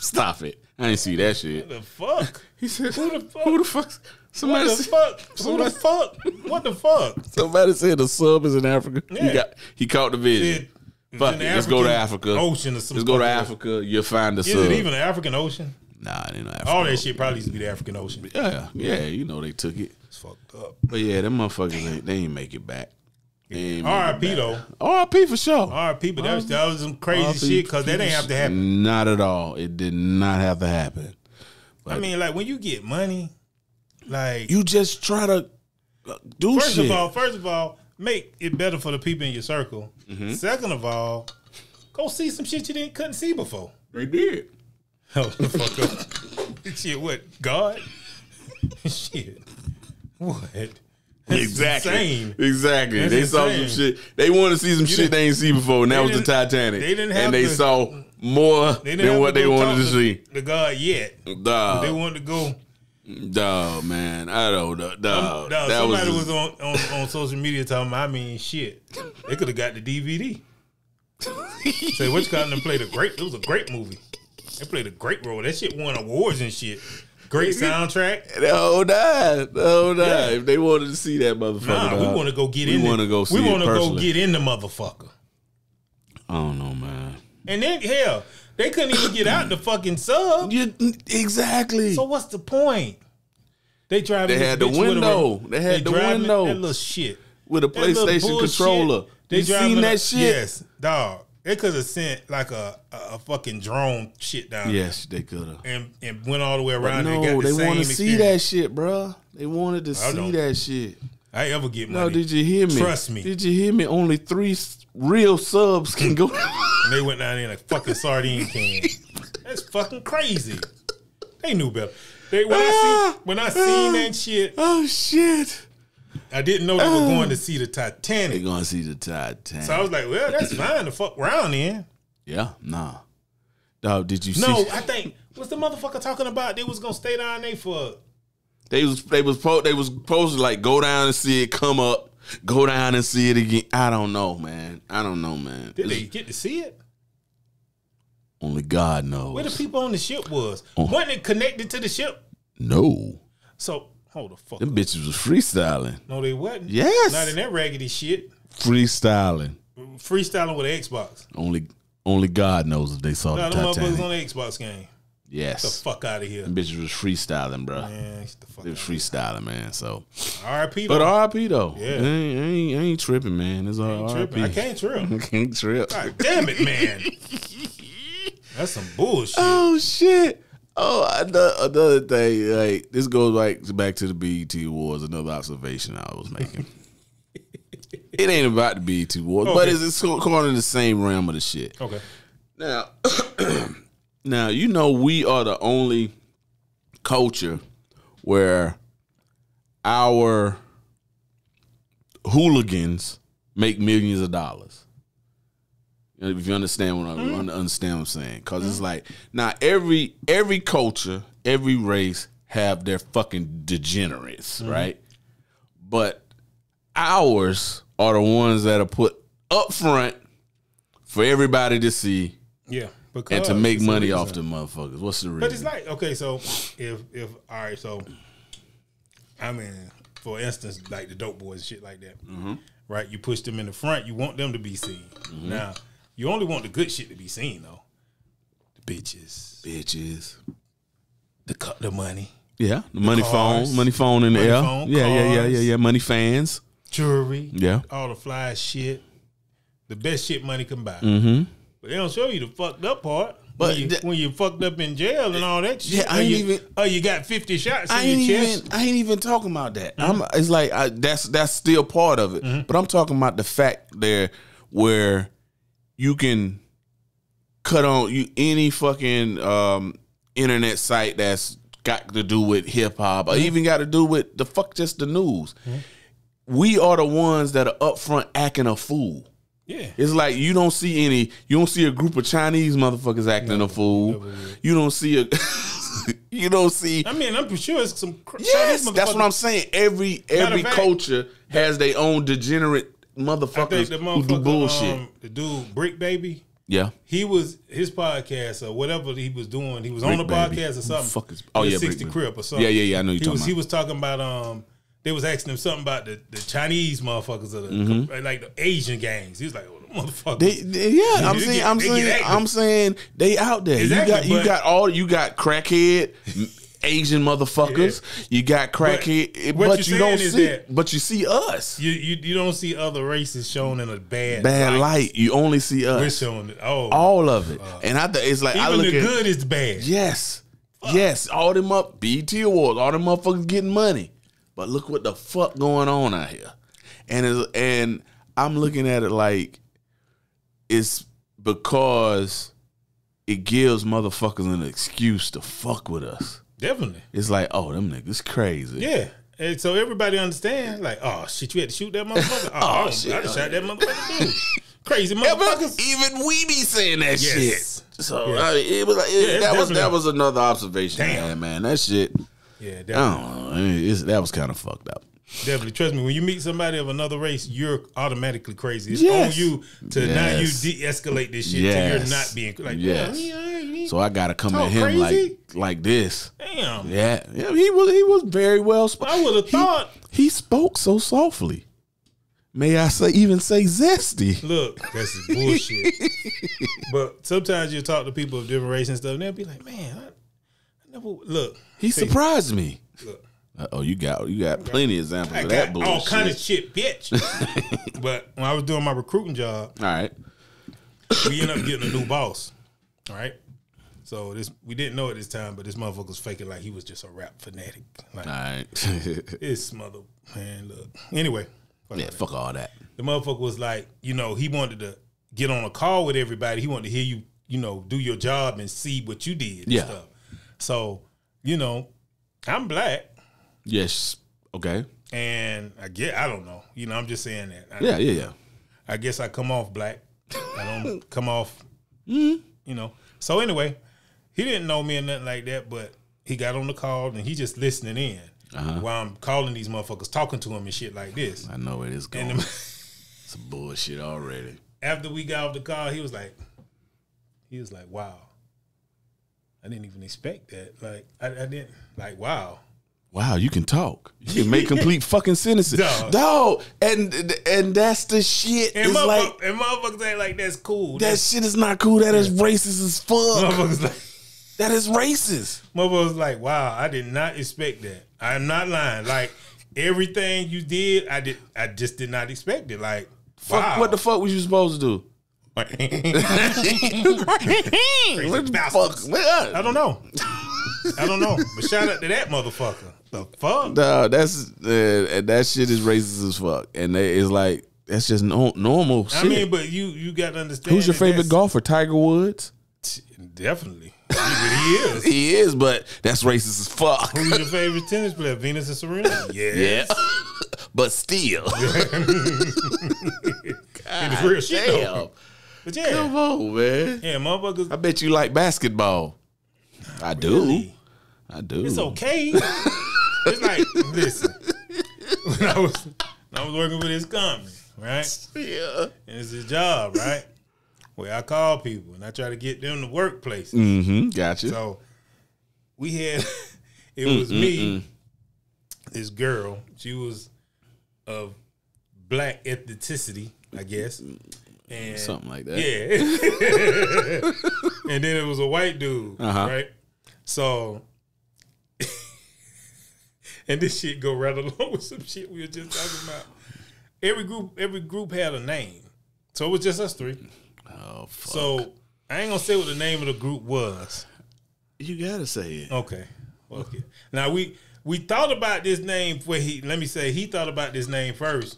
Stop it. I didn't see that shit. What the fuck? He said, who the fuck? Who the fuck? Somebody said, what the fuck? Somebody, who the fuck? What the fuck? Somebody said the sub is in Africa. Yeah. He caught the vision. Fuck it. Let's go to Africa. Ocean or something. Let's go to Africa. You'll find the sub. Is it even an African ocean? Nah, it ain't no African. All that shit probably used to be the African ocean. Yeah. Yeah, you know they took it. It's fucked up. But yeah, them motherfuckers, they ain't make it back. R.I.P. though. R.I.P. for sure. R.I.P. But that was some crazy shit because that didn't have to happen. Not at all. It did not have to happen. But I mean, like when you get money, like you just try to do shit. First of all, make it better for the people in your circle. Mm-hmm. Second of all, go see some shit you couldn't see before. They did. Oh, the fuck up. Shit, what? God? Shit. What? That's exactly. Insane. Exactly. That's insane. Saw some shit. They wanted to see some shit they ain't seen before, and that was the Titanic. They didn't have and they saw more than what they wanted to see. The God yet. Dog. They wanted to go. Dog, man. I don't know. Dog. Somebody was on social media talking about, I mean, shit. They could have got the DVD. Say, what you got them played a great? It was a great movie. They played a great role. That shit won awards and shit. Great soundtrack. The whole nine. Yeah. If they wanted to see that motherfucker, we want to go get in. We want to go get in the motherfucker. I don't know, man. And then hell, they couldn't even get out the fucking sub. Exactly. So what's the point? They drive. They had the window. They had the window. That little shit with a PlayStation controller. They seen that shit. Yes, dog. They could have sent like a fucking drone shit down. Yes, they could have. And went all the way around. No, and got the they want to see that shit, bro. They wanted to see that shit. I ever get money. No, did you hear me? Trust me. Did you hear me? Only 3 real subs can go. And they went down there like fucking sardine can. That's fucking crazy. They knew better. When I seen that shit. Oh shit. I didn't know they were going to see the Titanic. They're going to see the Titanic. So I was like, well, that's fine to fuck around in. Yeah, nah. Dog, did you see? No, I think, what's the motherfucker talking about? They was going to stay down there for... They was supposed to, like, go down and see it come up, go down and see it again. I don't know, man. Did they get to see it? Only God knows. Where the people on the ship was? Weren't it connected to the ship? No. So... Hold the fuck Them up. Bitches was freestyling. No, they wasn't. Yes. Not in that raggedy shit. Freestyling. Freestyling with an Xbox. Only God knows if they saw the Titanic. Them motherfuckers on the Xbox game. Yes. Get the fuck out of here. Them bitches was freestyling, bro. Man, get the fuck they was freestyling, man. So R.I.P. though. But RIP though. Yeah. I ain't tripping, man. It's all RIP. I can't trip. I can't trip. God damn it, man. That's some bullshit. Oh shit. Oh, another thing. Like this goes back to the BET Awards. Another observation I was making. It ain't about the BET Awards, but it's going in the same realm of the shit. Okay. Now, you know we are the only culture where our hooligans make millions of dollars. If you understand what I'm saying, because it's like now every culture, every race have their fucking degenerates, right? But ours are the ones that are put up front for everybody to see, yeah, because and to make money off the motherfuckers. What's the reason? But it's like okay, so if all right, so I mean, for instance, like the Dope Boys and shit like that, right? You push them in the front, you want them to be seen now. You only want the good shit to be seen, though. The bitches, the money, yeah, the money cars, phone in the air, cars, money fans, jewelry, yeah, all the fly shit, the best shit money can buy. But they don't show you the fucked up part. But when you fucked up in jail and all that shit, yeah, you got 50 shots in your chest. I ain't even talking about that. It's like that's still part of it. But I'm talking about the fact there where you can cut on any fucking internet site that's got to do with hip hop or even got to do with the fuck just the news. We are the ones that are up front acting a fool. Yeah, it's like you don't see a group of Chinese motherfuckers acting a fool. You don't see I mean, I'm sure it's some Chinese motherfuckers. That's what I'm saying. Every culture has their own degenerate motherfuckers who do bullshit. The dude Brick Baby, yeah, he was his podcast or whatever he was doing. He was Brick on the Baby. Podcast or something. Yeah, 60 Crip or something. Yeah. I know he was talking about They was asking him something about the Chinese motherfuckers or the like the Asian gangs. He was like, "Oh, the motherfuckers." I'm saying they out there. Exactly, you got crackhead Asian motherfuckers. Yeah. You got crackhead, but you don't see. But you see us. You don't see other races shown in a bad light. You only see us. We're showing it all of it, and it's like even the good is bad. Yes, yes. All them up BET Awards. All them motherfuckers getting money. But look what the fuck going on out here. And I'm looking at it like it's because it gives motherfuckers an excuse to fuck with us. Definitely. It's like, oh, them niggas crazy. Yeah. And so everybody understands, like, oh, shit, you had to shoot that motherfucker? Oh, shit. I just shot that motherfucker, dude. Crazy motherfuckers. Even we be saying that shit. So I mean, it was like, that was another observation. Damn, man. That shit. Yeah, definitely. That was kind of fucked up. Definitely, trust me. When you meet somebody of another race, you're automatically crazy. It's on you to now you de-escalate this shit till you're not being like. So I gotta come at him crazy? like this. Damn. Yeah. He was very well spoken. I would have thought he spoke so softly. May I even say zesty? Look, that's bullshit. But sometimes you talk to people of different race and stuff, and they'll be like, "Man, I never look." He surprised me. Look. Uh-oh, you got plenty of examples of that bullshit. All kind of shit, bitch. But when I was doing my recruiting job, all right, we ended up getting a new boss. All right. So we didn't know at this time, but this motherfucker was faking like he was just a rap fanatic. Like, all right. This mother man, look. Anyway. Fuck all that. The motherfucker was like, he wanted to get on a call with everybody. He wanted to hear you, do your job and see what you did and stuff. So I'm black. Yes. Okay. And I don't know. I'm just saying that. I guess I come off black. I don't come off, So anyway, he didn't know me or nothing like that, but he got on the call and he just listening in while I'm calling these motherfuckers, talking to him and shit like this. I know where it's going. It's bullshit already. After we got off the call, he was like, wow. I didn't even expect that. Like, I didn't. Like, wow. wow, you can talk. You can make complete fucking sentences. Dog. And that's the shit. And motherfuckers ain't like, that's cool. That shit is not cool. That is racist as fuck. Motherfuckers like, that is racist. Motherfuckers like, wow, I did not expect that. I'm not lying. Like, everything you did, I just did not expect it. Like, fuck, wow. What the fuck was you supposed to do? What the fuck? I don't know. I don't know. But shout out to that motherfucker. The fuck? Nah, that's that shit is racist as fuck, and it's like that's just normal shit. I mean, but you got to understand. Who's your favorite golfer? Tiger Woods? Definitely, he is. He is, but that's racist as fuck. Who's your favorite tennis player? Venus and Serena. Yes. Yeah, but still, it's real shit though. But yeah, come on, man. Yeah, motherfuckers. I bet you like basketball. I do. Really? I do. It's okay. It's like, listen, when I was working with this company, right? Yeah. And it's his job, right? Where I call people and I try to get them to workplaces. Mm-hmm. Gotcha. So we had, it was me, this girl. She was of black ethnicity, I guess. And something like that. Yeah. And then it was a white dude, right? So, and this shit go right along with some shit we were just talking about. Every group had a name. So it was just us three. Oh, fuck. So I ain't gonna say what the name of the group was. You gotta say it. Okay. Okay. Now we thought about this name where he thought about this name first.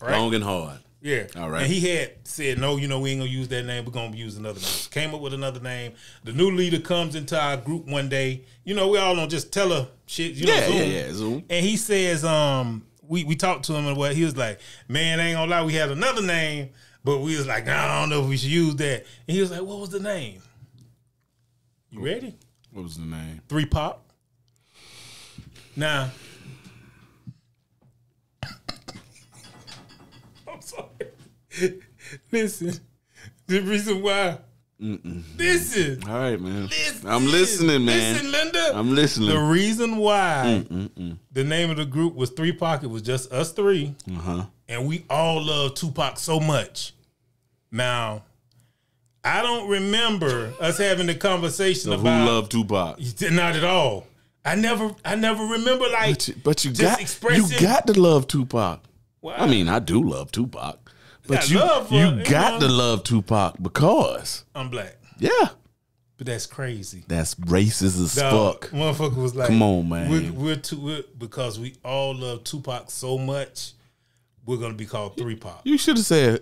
Right? Long and hard. Yeah. All right. And he had said, no, you know, we ain't going to use that name. We're going to use another name. Came up with another name. The new leader comes into our group one day. You know, we all don't just tell her shit. You know, Zoom. Yeah, Zoom. And he says, we talked to him and what he was like, man, I ain't going to lie. We had another name, but we was like, nah, I don't know if we should use that. And he was like, what was the name? You ready? What was the name? 3 Pop. Now. Listen, the reason why. Listen. All right, man. Listen. I'm listening, man. Listen, Linda. I'm listening. The reason why the name of the group was 3 Pac. It was just us three. And we all love Tupac so much. Now, I don't remember us having the conversation about who loved Tupac. Not at all. I never remember, like. But you got to love Tupac. Wow. I mean, I do love Tupac, but you got to love Tupac because I'm black. Yeah, but that's crazy. That's racist as fuck. Motherfucker was like, "Come on, man, we're because we all love Tupac so much, we're gonna be called 3 Pop." You should have said,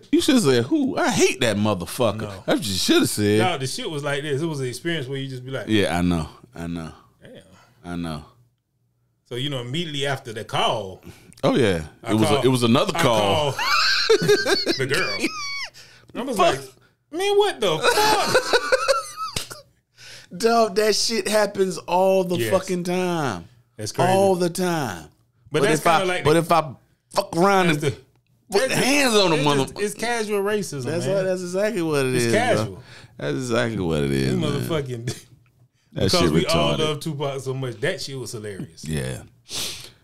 who? I hate that motherfucker. No. I just should have said. No, the shit was like this. It was an experience where you just be like, "Yeah, I know, damn, I know." So you know, immediately after the call. Oh yeah, it was another call. The girl, I was like, man, what the fuck? Dog, that shit happens all the fucking time. That's crazy, all the time. But that's kind of like, but if I fuck around and put hands on the motherfucker, it's casual racism. That's exactly what it is. It's casual. Bro. That's exactly what it is. You motherfucking. That because shit we retarded. All love Tupac so much. That shit was hilarious. Yeah.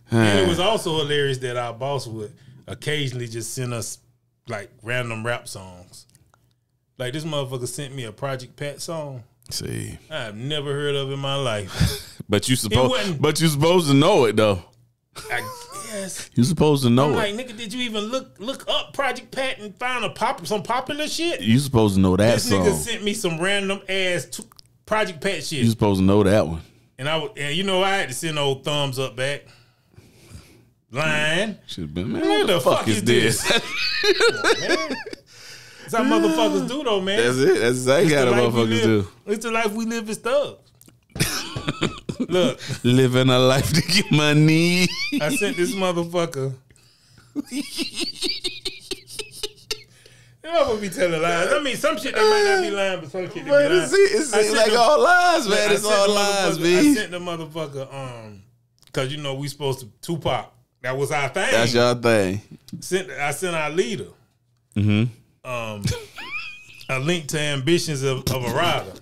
And it was also hilarious that our boss would occasionally just send us like random rap songs. Like this motherfucker sent me a Project Pat song. See, I've never heard of in my life. but you supposed to know it though. I guess you supposed to know it. Like, nigga, did you even look up Project Pat and find some popular shit? You supposed to know that this song. This nigga sent me some random ass Project Pat shit. You supposed to know that one. And you know I had to send old thumbs up back. Lying. Should have been, man. What the fuck is this? That's how motherfuckers do, though, man. That's it. That's exactly how motherfuckers do. It's the life we live is thugs. Look, living a life to get money. I sent this motherfucker. I would be telling lies. I mean, some shit that might not be lying, but some shit that be lying. It's like all lies, man. It's all lies, man. I sent the motherfucker, because you know we supposed to Tupac. That was our thing. That's your thing. I sent our leader a link to Ambitions of a Rider.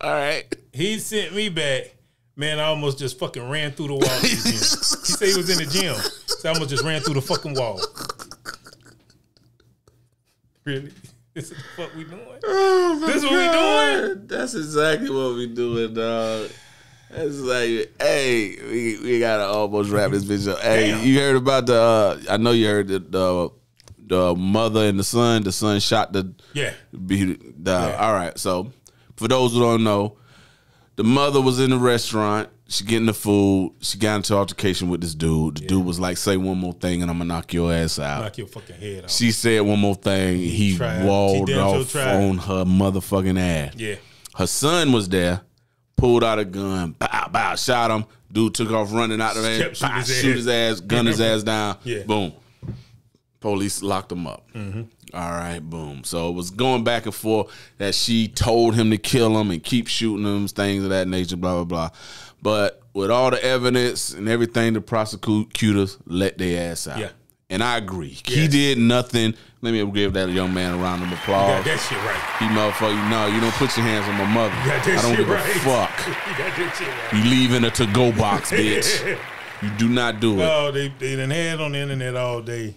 All right. He sent me back Man, I almost just fucking ran through the wall. He said he was in the gym. So I almost just ran through the fucking wall. Really? This is what we doing? Oh my God. What we doing? That's exactly what we doing, dog. It's like, hey, we gotta almost wrap this bitch up. Hey, damn. You heard about the? I know you heard the mother and the son. The son shot the All right, so for those who don't know, the mother was in the restaurant. She getting the food. She got into altercation with this dude. The dude was like, "Say one more thing, and I'm gonna knock your ass out. Knock your fucking head off." She said one more thing. He walled off on her motherfucking ass. Yeah, her son was there. Pulled out a gun, bow, bow, shot him. Dude took off running out of there, shoot his ass, gun his ass down. Yeah. Boom. Police locked him up. Mm-hmm. All right, boom. So it was going back and forth that she told him to kill him and keep shooting him, things of that nature, blah, blah, blah. But with all the evidence and everything, the prosecutors let their ass out. Yeah. And I agree. Yeah. He did nothing. Let me give that young man a round of applause. You got that shit right. He motherfucker, no, you don't put your hands on my mother. You got that I don't shit give right. a fuck. You got that shit right. You leave in a to-go box, bitch. You do not do it. No, they done had on the internet all day.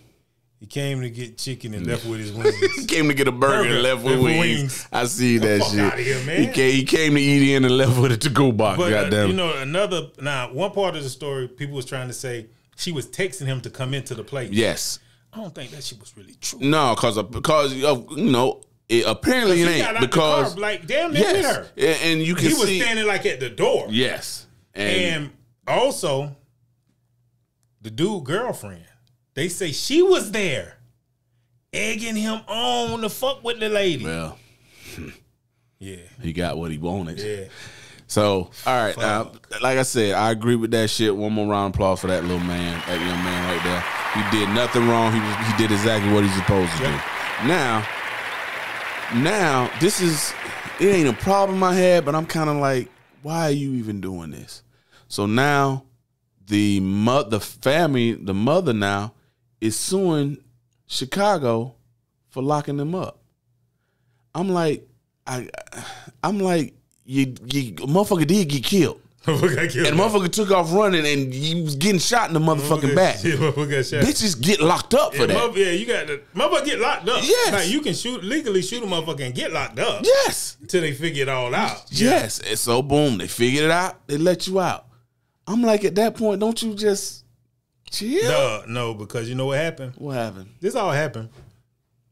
He came to get chicken and left with his wings. He came to get a burger and left with wings. I see that shit. Out of here, man. He came to eat in and left with a to-go box. But, goddamn. You know, one part of the story, people was trying to say, she was texting him to come into the place. Yes. I don't think that shit was really true. No, apparently it ain't. Because car, like damn near with her. And you can see he was standing like at the door. Yes. And also the dude's girlfriend, they say she was there egging him on to fuck with the lady. Well. Yeah. He got what he wanted. Yeah. So, all right, now, like I said, I agree with that shit. One more round of applause for that little man, that young man right there. He did nothing wrong. He did exactly what he's supposed to do. Now, it ain't a problem I had, but I'm kind of like, why are you even doing this? So now the mother now is suing Chicago for locking them up. I'm like, You motherfucker did get killed. And the motherfucker took off running and he was getting shot in the motherfucking back. Yeah, motherfucker got shot. Bitches get locked up for that. Yeah, you got the motherfucker get locked up. Yes. Like you can legally shoot a motherfucker and get locked up. Yes. Until they figure it all out. Yes. Yeah. And so boom, they figured it out, they let you out. I'm like, at that point, don't you just chill? No, because you know what happened? What happened? This all happened.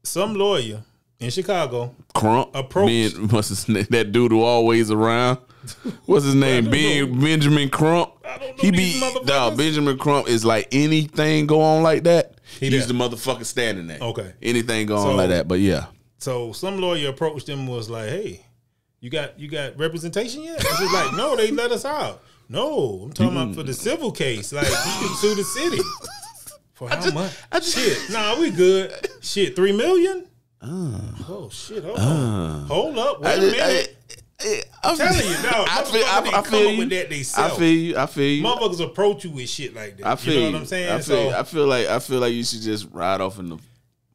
Some lawyer in Chicago, Crump approached. What's his name? That dude who always around. What's his name? Benjamin Crump. I don't know these motherfuckers. Dog, Benjamin Crump is like anything go on like that. He's the motherfucker standing there. Okay, anything go on like that. But yeah. So some lawyer approached him, was like, "Hey, you got representation yet?" And he's like, "No, they let us out." No, I'm talking about for the civil case. Like you can sue the city for how much? Shit, nah, we good. Shit, $3 million. Oh shit! Hold up! Wait a minute! I'm telling you, no. I feel you. Motherfuckers approach you with shit like that. You know what I'm saying? I feel like you should just ride off in the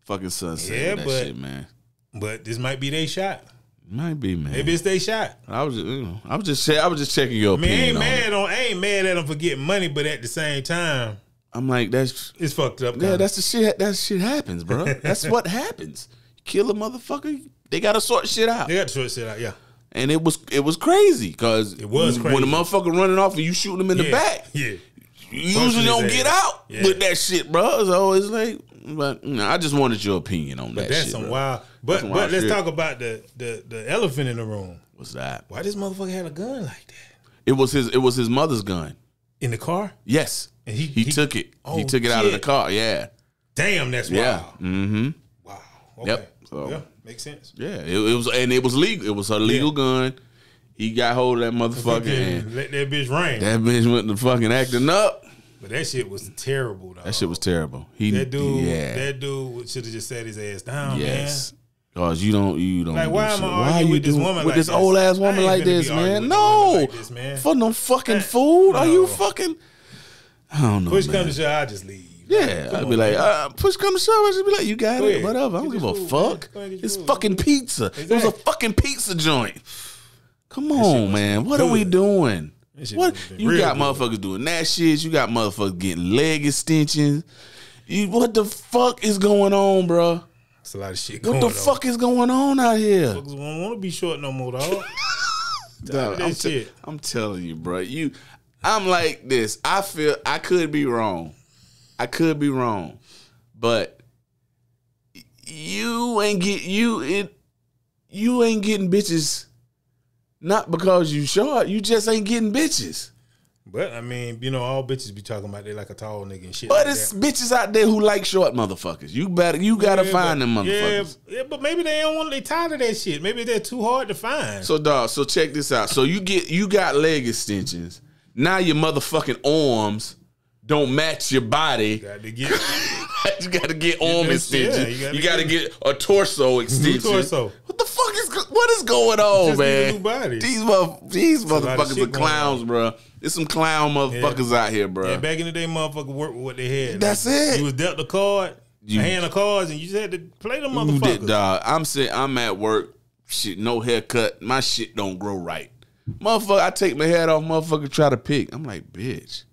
fucking sunset. Yeah, shit, man. But this might be they shot. Might be, man. Maybe it's they shot. I was just checking your opinion. I ain't mad at them for getting money, but at the same time, I'm like, it's fucked up. Yeah, that's the shit. That shit happens, bro. That's what happens. Kill a motherfucker. They gotta sort shit out. Yeah. And it was crazy because when a motherfucker running off and you shooting him in the back, you usually don't get out with that shit, bro. So it's like, but you know, I just wanted your opinion on that. That's shit, some wild. But let's talk about the elephant in the room. What's that? Why this motherfucker had a gun like that? It was his mother's gun in the car. Yes, and he took it. Oh, he took it out of the car. Yeah. Damn, that's wild. Yeah. Mm-hmm. Wow. Okay. Yep. So, yeah, makes sense. Yeah, it was legal. It was a legal gun. He got hold of that motherfucker and let that bitch rain. That bitch went to fucking acting up. But that shit was terrible, though. That shit was terrible. That dude should have just sat his ass down. Yes, man. Cause you don't. Like, why am I arguing with this woman? With this old ass woman like this, man? No, for no fucking food. Are you fucking? I don't know. Push come to shove, I just leave. Yeah, I'd be like, push come to shove, I just be like, you got it, whatever. I don't give a fuck. It's fucking pizza. It was a fucking pizza joint. Come on, man. What are we doing? What? You got motherfuckers doing that shit. You got motherfuckers getting leg extensions. What the fuck is going on, bro? That's a lot of shit going on. What the fuck is going on out here? Fuckers won't want to be short no more, dog. Dog, I'm telling you, bro. I'm like this. I could be wrong. But you ain't getting bitches not because you short. You just ain't getting bitches. But I mean, you know, all bitches be talking about they like a tall nigga and shit. But like it's bitches out there who like short motherfuckers. You gotta find them motherfuckers. Yeah, but maybe they don't want. They tired of that shit. Maybe they're too hard to find. So dog, so check this out. So you got leg extensions. Now your motherfucking arms don't match your body. You gotta get arm extensions. Yeah, you gotta get a torso extension. What the fuck is going on, man? These motherfuckers are clowns, bro. There's some clown motherfuckers out here, bro. Yeah, back in the day, motherfuckers worked with what they had. That's it. You was dealt the card, a hand of cards, and you just had to play them motherfuckers. Dog. I'm at work. Shit, no haircut. My shit don't grow right. Motherfucker, I take my head off. Motherfucker, try to pick. I'm like, bitch.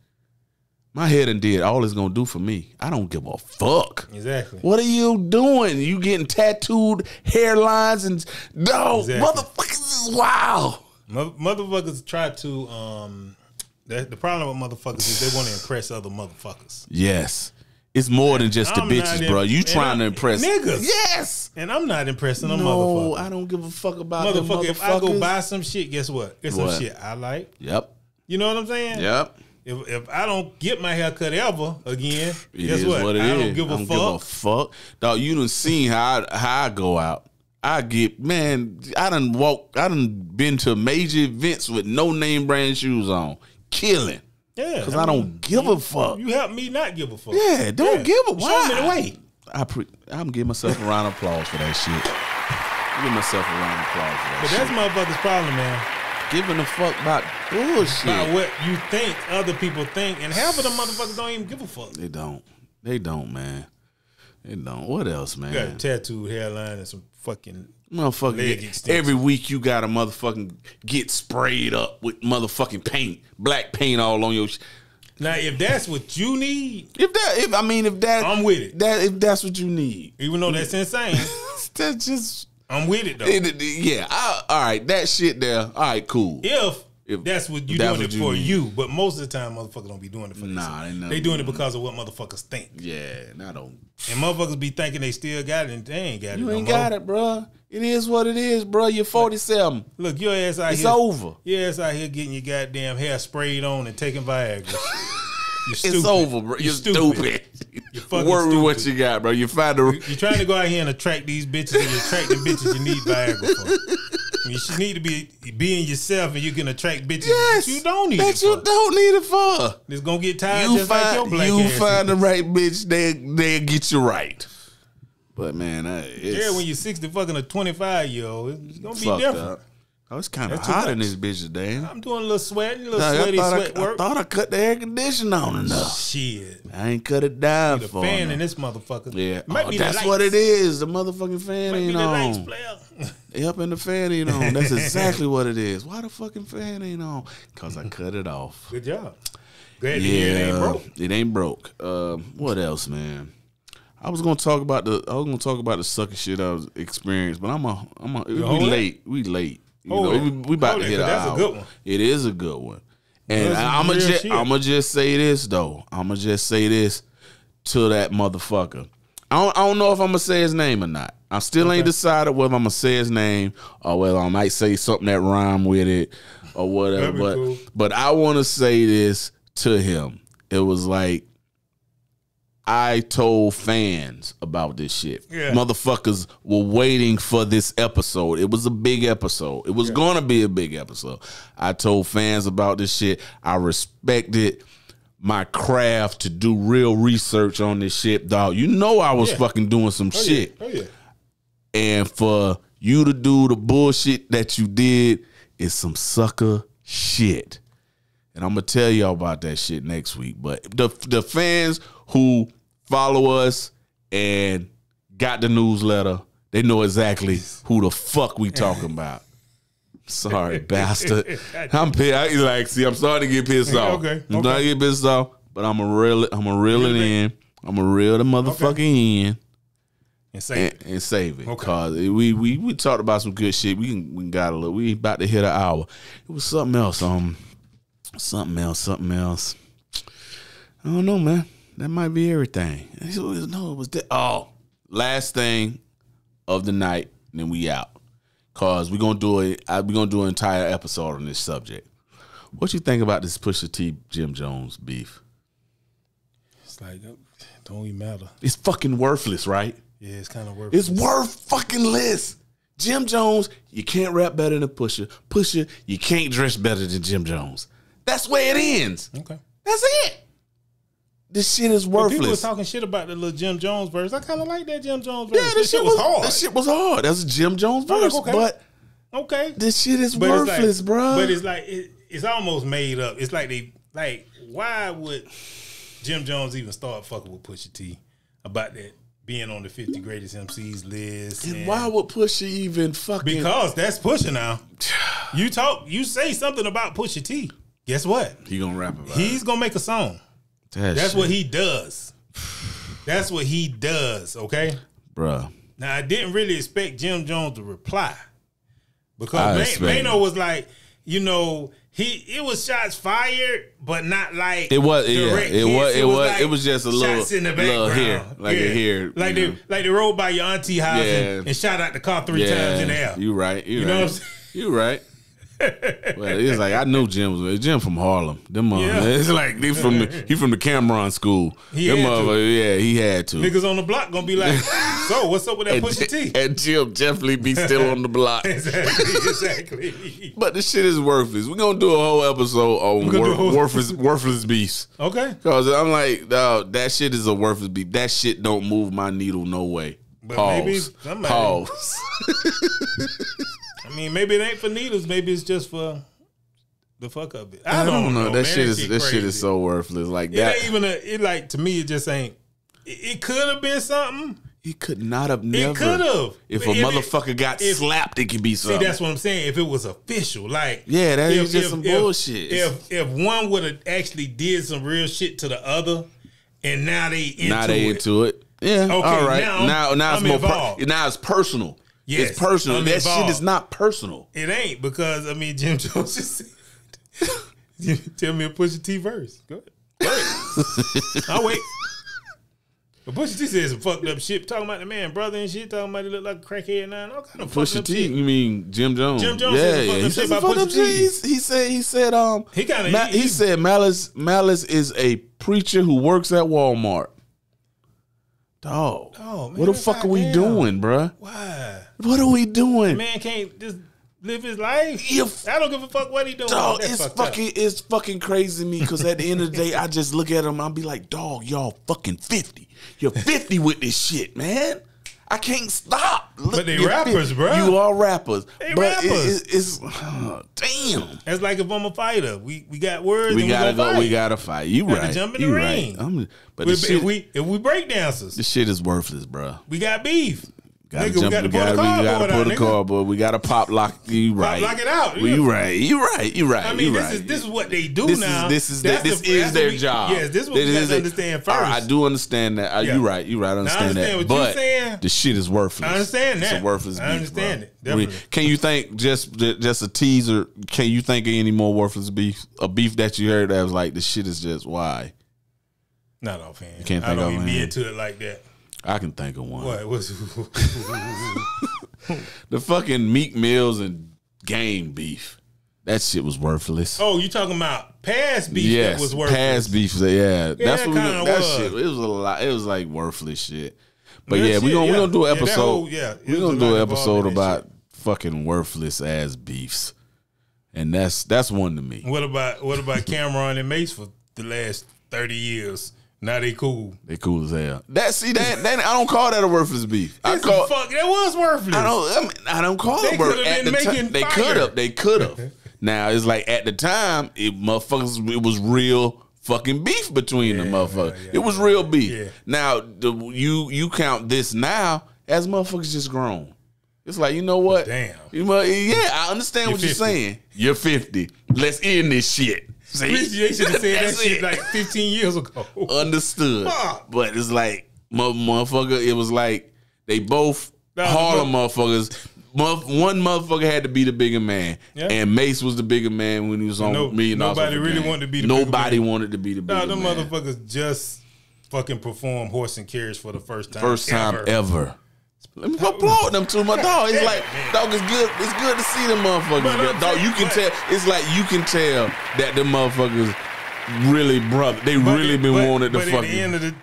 My head and did all it's gonna do for me. I don't give a fuck. Exactly. What are you doing? You getting tattooed hairlines and no motherfuckers is wild. Motherfuckers try to the problem with motherfuckers is they want to impress other motherfuckers. Yes. It's more than just the bitches, bro. You trying to impress niggas. Yes. And I'm not impressing them motherfuckers. No, I don't give a fuck about motherfucker, them motherfuckers. If I go buy some shit, guess what? It's some shit I like. Yep. You know what I'm saying? Yep. If I don't get my hair cut ever again, guess what? I don't give a fuck. I don't give a fuck. Dog, you done seen how I go out. I done been to major events with no name brand shoes on. Killing. Yeah. Because I don't give a fuck. You help me not give a fuck. Yeah, don't give a fuck. Show me the way. I'm giving myself a round of applause for that shit. Give myself a round of applause for that shit. But that's motherfucker's problem, man. Giving a fuck about bullshit. About what you think other people think. And half of them motherfuckers don't even give a fuck. They don't. They don't, man. They don't. What else, man? You got a tattooed hairline and some fucking leg extensions. Every week you got a motherfucking get sprayed up with motherfucking paint. Black paint all on your shit. Now, if that's what you need. I'm with it. If that's what you need. Even though that's insane. That's just. I'm with it though. Yeah. All right. That shit there. All right. Cool. If that's what you doing it for you, but most of the time motherfuckers don't be doing it for themselves. They doing it because of what motherfuckers think. Yeah. I don't. And motherfuckers be thinking they still got it and they ain't got it. You ain't got it, bro. It is what it is, bro. You're 47. Look, your ass out here. It's over. Your ass out here getting your goddamn hair sprayed on and taking Viagra. It's over, bro. You're stupid. You're fucking stupid. What you got, bro. You're trying to go out here and attract these bitches, and you attract the bitches you need Viagra for. You should need to be being yourself, and you can attract bitches that you don't need. It's gonna get tired. You find the right bitch, they'll get you right. But man, when you're 60, fucking a 25-year-old, it's gonna be different. Oh, it's kind of hot in this bitch today. I'm doing a little sweating, a little sweaty sweat work. I thought I cut the air conditioning on enough. Shit. I ain't cut it down for fan in this motherfucker. Yeah. That's what it is. The motherfucking fan ain't on. They up in the fan ain't on. That's exactly what it is. Why the fucking fan ain't on? Because I cut it off. Good job. Glad to hear it ain't broke. It ain't broke. What else, man? I was gonna talk about the sucker shit I was experienced, but we late. We about to hit an hour. That's a good one. It is a good one. And I'ma just say this though. I'ma just say this to that motherfucker. I don't know if I'ma say his name or not. I still ain't decided whether I'ma say his name or whether I might say something that rhyme with it or whatever. But I wanna say this to him. It was like I told fans about this shit. Yeah. Motherfuckers were waiting for this episode. It was a big episode. It was going to be a big episode. I told fans about this shit. I respected my craft to do real research on this shit, dog. You know I was fucking doing some shit. Yeah. Oh, yeah. And for you to do the bullshit that you did is some sucker shit. And I'm going to tell y'all about that shit next week. But the fans who follow us and got the newsletter, they know exactly who the fuck we talking about. Sorry, bastard. I'm pissed. Like, see, I'm starting to get pissed off. Okay. I'm starting to get pissed off, but I'm gonna reel it in. I'm gonna reel the motherfucker in and save it. And save it. Okay. Cause we talked about some good shit. We got a little. We about to hit an hour. It was something else. Something else. I don't know, man. That might be everything. No, it was that. Oh, last thing of the night. And then we out. Cause we're gonna do an entire episode on this subject. What you think about this Pusha T Jim Jones beef? It's like, it don't even matter. It's fucking worthless, right? Yeah, it's kind of worthless. It's worth fucking less. Jim Jones, you can't rap better than Pusha. Pusha, you can't dress better than Jim Jones. That's where it ends. Okay, that's it. This shit is worthless. People were talking shit about the little Jim Jones verse. I kind of like that Jim Jones verse. Yeah, this shit was hard. That shit was hard. That's a Jim Jones verse. Like, okay. But okay, this shit is worthless, like, bro. But it's like it's almost made up. It's like why would Jim Jones even start fucking with Pusha T about that being on the 50 greatest MCs list? And why would Pusha even fucking? Because that's Pusha now. You say something about Pusha T. Guess what? He gonna rap about it. He's gonna make a song. That's what he does. That's what he does, okay? Bruh. Now, I didn't really expect Jim Jones to reply. Because Mano was like, you know, it was shots fired, but not like it was just a little shots in the background. Like they rode by your auntie house and shot out the car three times in the air. You right. You know what I'm saying? You right. Well, it's like I know Jim from Harlem. Them it's like he from the Cam'ron school. He had to. Niggas on the block gonna be like, so what's up with that Pusha T? And Jim definitely be still on the block. Exactly. But this shit is worthless. We're gonna do a whole episode on worthless beefs. Okay. Cause I'm like, dog, that shit is a worthless beef. That shit don't move my needle no way. But Pause. I mean, maybe it ain't for needles. Maybe it's just for the fuck of it. I don't know. That shit is so worthless. Like that. It ain't even to me, it just ain't. It could have been something. It could not have. Never. It could have. If a motherfucker got slapped, it could be something. See, that's what I'm saying. If it was official, like that is just some bullshit. If one would have actually did some real shit to the other, and now they into it. Yeah. Okay. All right. Now it's more. Now it's personal. Yes, it's personal. That shit is not personal. It ain't because, I mean, Jim Jones just said, you tell me a Pusha T verse. Go ahead. I'll wait. But Pusha T said some fucked up shit. Talking about the man, brother and shit. Talking about he look like a crackhead and all kind of Pusha T, shit. You mean Jim Jones? Jim Jones said some fucked up shit about Pusha T. He said Malice is a preacher who works at Walmart. Dog, man, what the fuck are we doing, bruh? Why? What are we doing? Man can't just live his life. I don't give a fuck what he doing. Dog, it's fucking crazy to me because at the end of the day, I just look at him. I'll be like, dog, y'all fucking 50. You're 50 with this shit, man. I can't stop. But they rappers, bro. You are rappers. Damn. That's like if I'm a fighter. We got words. We gotta fight. You right. To jump in the ring. Right. If we break dancers, this shit is worthless, bro. We got beef. We gotta put a cardboard. We gotta pop lock. You right. Pop lock it out. You right. I mean, this is what they do now. This is their job. Yes, this is what we have to understand first. I do understand that. You right. I understand that. But the shit is worthless. I understand that. It's a worthless beef. I understand it. Definitely. Can you think just a teaser? Can you think of any more worthless beef? A beef that you heard that was like the shit is just why? Not offhand. You can't think of it. I don't even be into it like that. I can think of one. What? The fucking Meek Mills and Game beef. That shit was worthless. Oh, you talking about past beef? Yes, that was worthless. Past beef. Yeah, that's what that shit. It was a lot. It was like worthless shit. But that we're gonna do an episode. We're gonna do an episode about fucking worthless ass beefs, and that's one to me. What about Cam'ron and Mase for the last 30 years? Now they cool. They cool as hell. That I don't call that a worthless beef. That was worthless. I don't call it worthless. They could have. Now it's like at the time, it was real fucking beef between the motherfuckers. It was real beef. Yeah. Now you count this now as motherfuckers just grown. It's like, you know what? Damn. You know, yeah, I understand you're what 50. You're saying. You're 50. Let's end this shit. See? You should have said that shit like 15 years ago. Understood. Huh. But it's like, motherfucker, it was like they both Harlem motherfuckers. One motherfucker had to be the bigger man, yeah. And Mase was the bigger man when he was on $1 million. Nobody really wanted to be the Nobody bigger wanted to be the bigger man. Them motherfuckers just fucking perform horse and carriage for the first time. First time ever. Let me applaud them to my dog. It's like, dog, it's good. It's good to see them motherfuckers. But dog, you can tell. It's like you can tell that them motherfuckers really brother. They really been wanted to fuck. At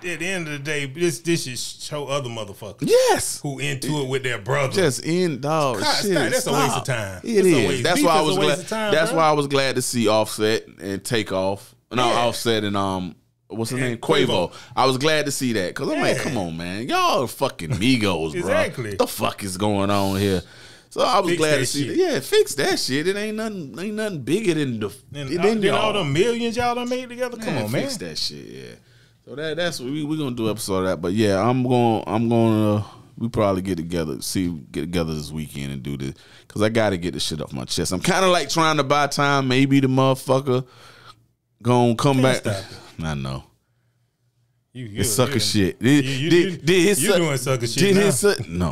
the end of the day, this is show other motherfuckers. Yes, who into it with their brother. Just in dog. God, shit, that's a waste of time. It is. That's why I was glad. That's why I was glad to see Offset and Takeoff. No, Offset and what's his name? Quavo. I was glad to see that because I'm like, come on, man, y'all are fucking Migos, exactly. bro. Exactly. What the fuck is going on here? So I was glad to see that. Yeah, fix that shit. It ain't nothing bigger than the. Then all the millions y'all done made together. Come on, man, fix that shit. Yeah. So that's what we gonna do an episode of that. But yeah, I'm gonna we probably get together this weekend and do this because I gotta get this shit off my chest. I'm kind of like trying to buy time. Maybe the motherfucker gonna come back. I know. It's sucker shit. No,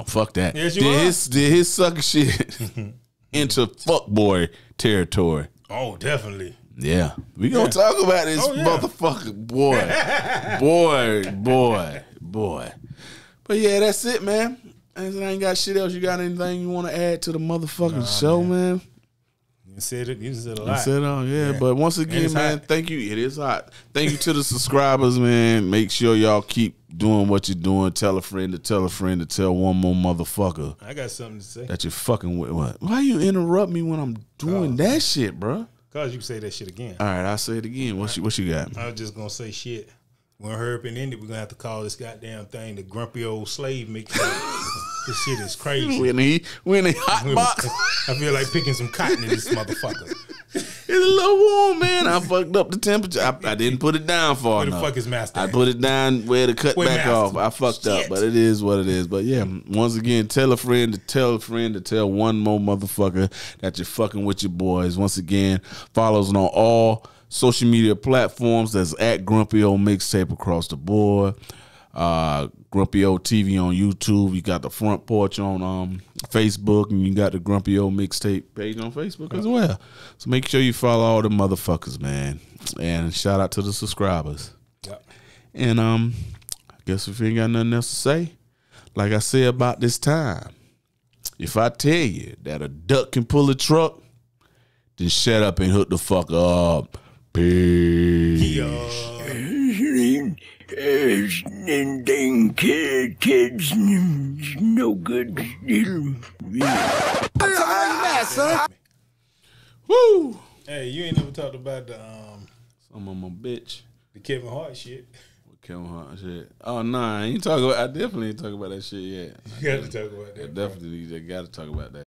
fuck that. Yes, did his sucker shit into fuckboy territory? Oh, definitely. Yeah. We gonna talk about this motherfucker boy. But yeah, that's it, man. I ain't got shit else. You got anything you wanna add to the motherfucking show, man? You said a lot. Yeah. But once again, man, thank you. It is hot. Thank you to the subscribers, man. Make sure y'all keep doing what you're doing. Tell a friend to tell a friend to tell one more motherfucker. I got something to say. That you fucking with. What? Why you interrupt me when I'm doing that shit, bro? Because you say that shit again. All right, I'll say it again. What you got? I was just going to say shit. When her up and ended, we're going to have to call this goddamn thing the Grumpy Old Slave Mixtape. This shit is crazy. We in a hot box. I feel like picking some cotton in this motherfucker. It's a little warm, man. I fucked up the temperature. I didn't put it down far enough. Where the fuck is master? I put it down where the cut back off. I fucked up, but it is what it is. But yeah, once again, tell a friend to tell one more motherfucker that you're fucking with your boys. Once again, follow us on all social media platforms. That's at Grumpy Old Mixtape across the board. Grumpy Old TV on YouTube. You got the Front Porch on Facebook, and you got the Grumpy Old Mixtape page on Facebook as well. So make sure you follow all the motherfuckers, man. And shout out to the subscribers. Yep. And I guess if you ain't got nothing else to say, like I said about this time, if I tell you that a duck can pull a truck, then shut up and hook the fuck up. Peace. Yeah. And then kids, no good. Son. Woo! Hey, you ain't never talked about the some of my bitch, the Kevin Hart shit. Kevin Hart shit. Oh nah, I definitely ain't talk about that shit yet. You gotta talk about that. I definitely gotta talk about that.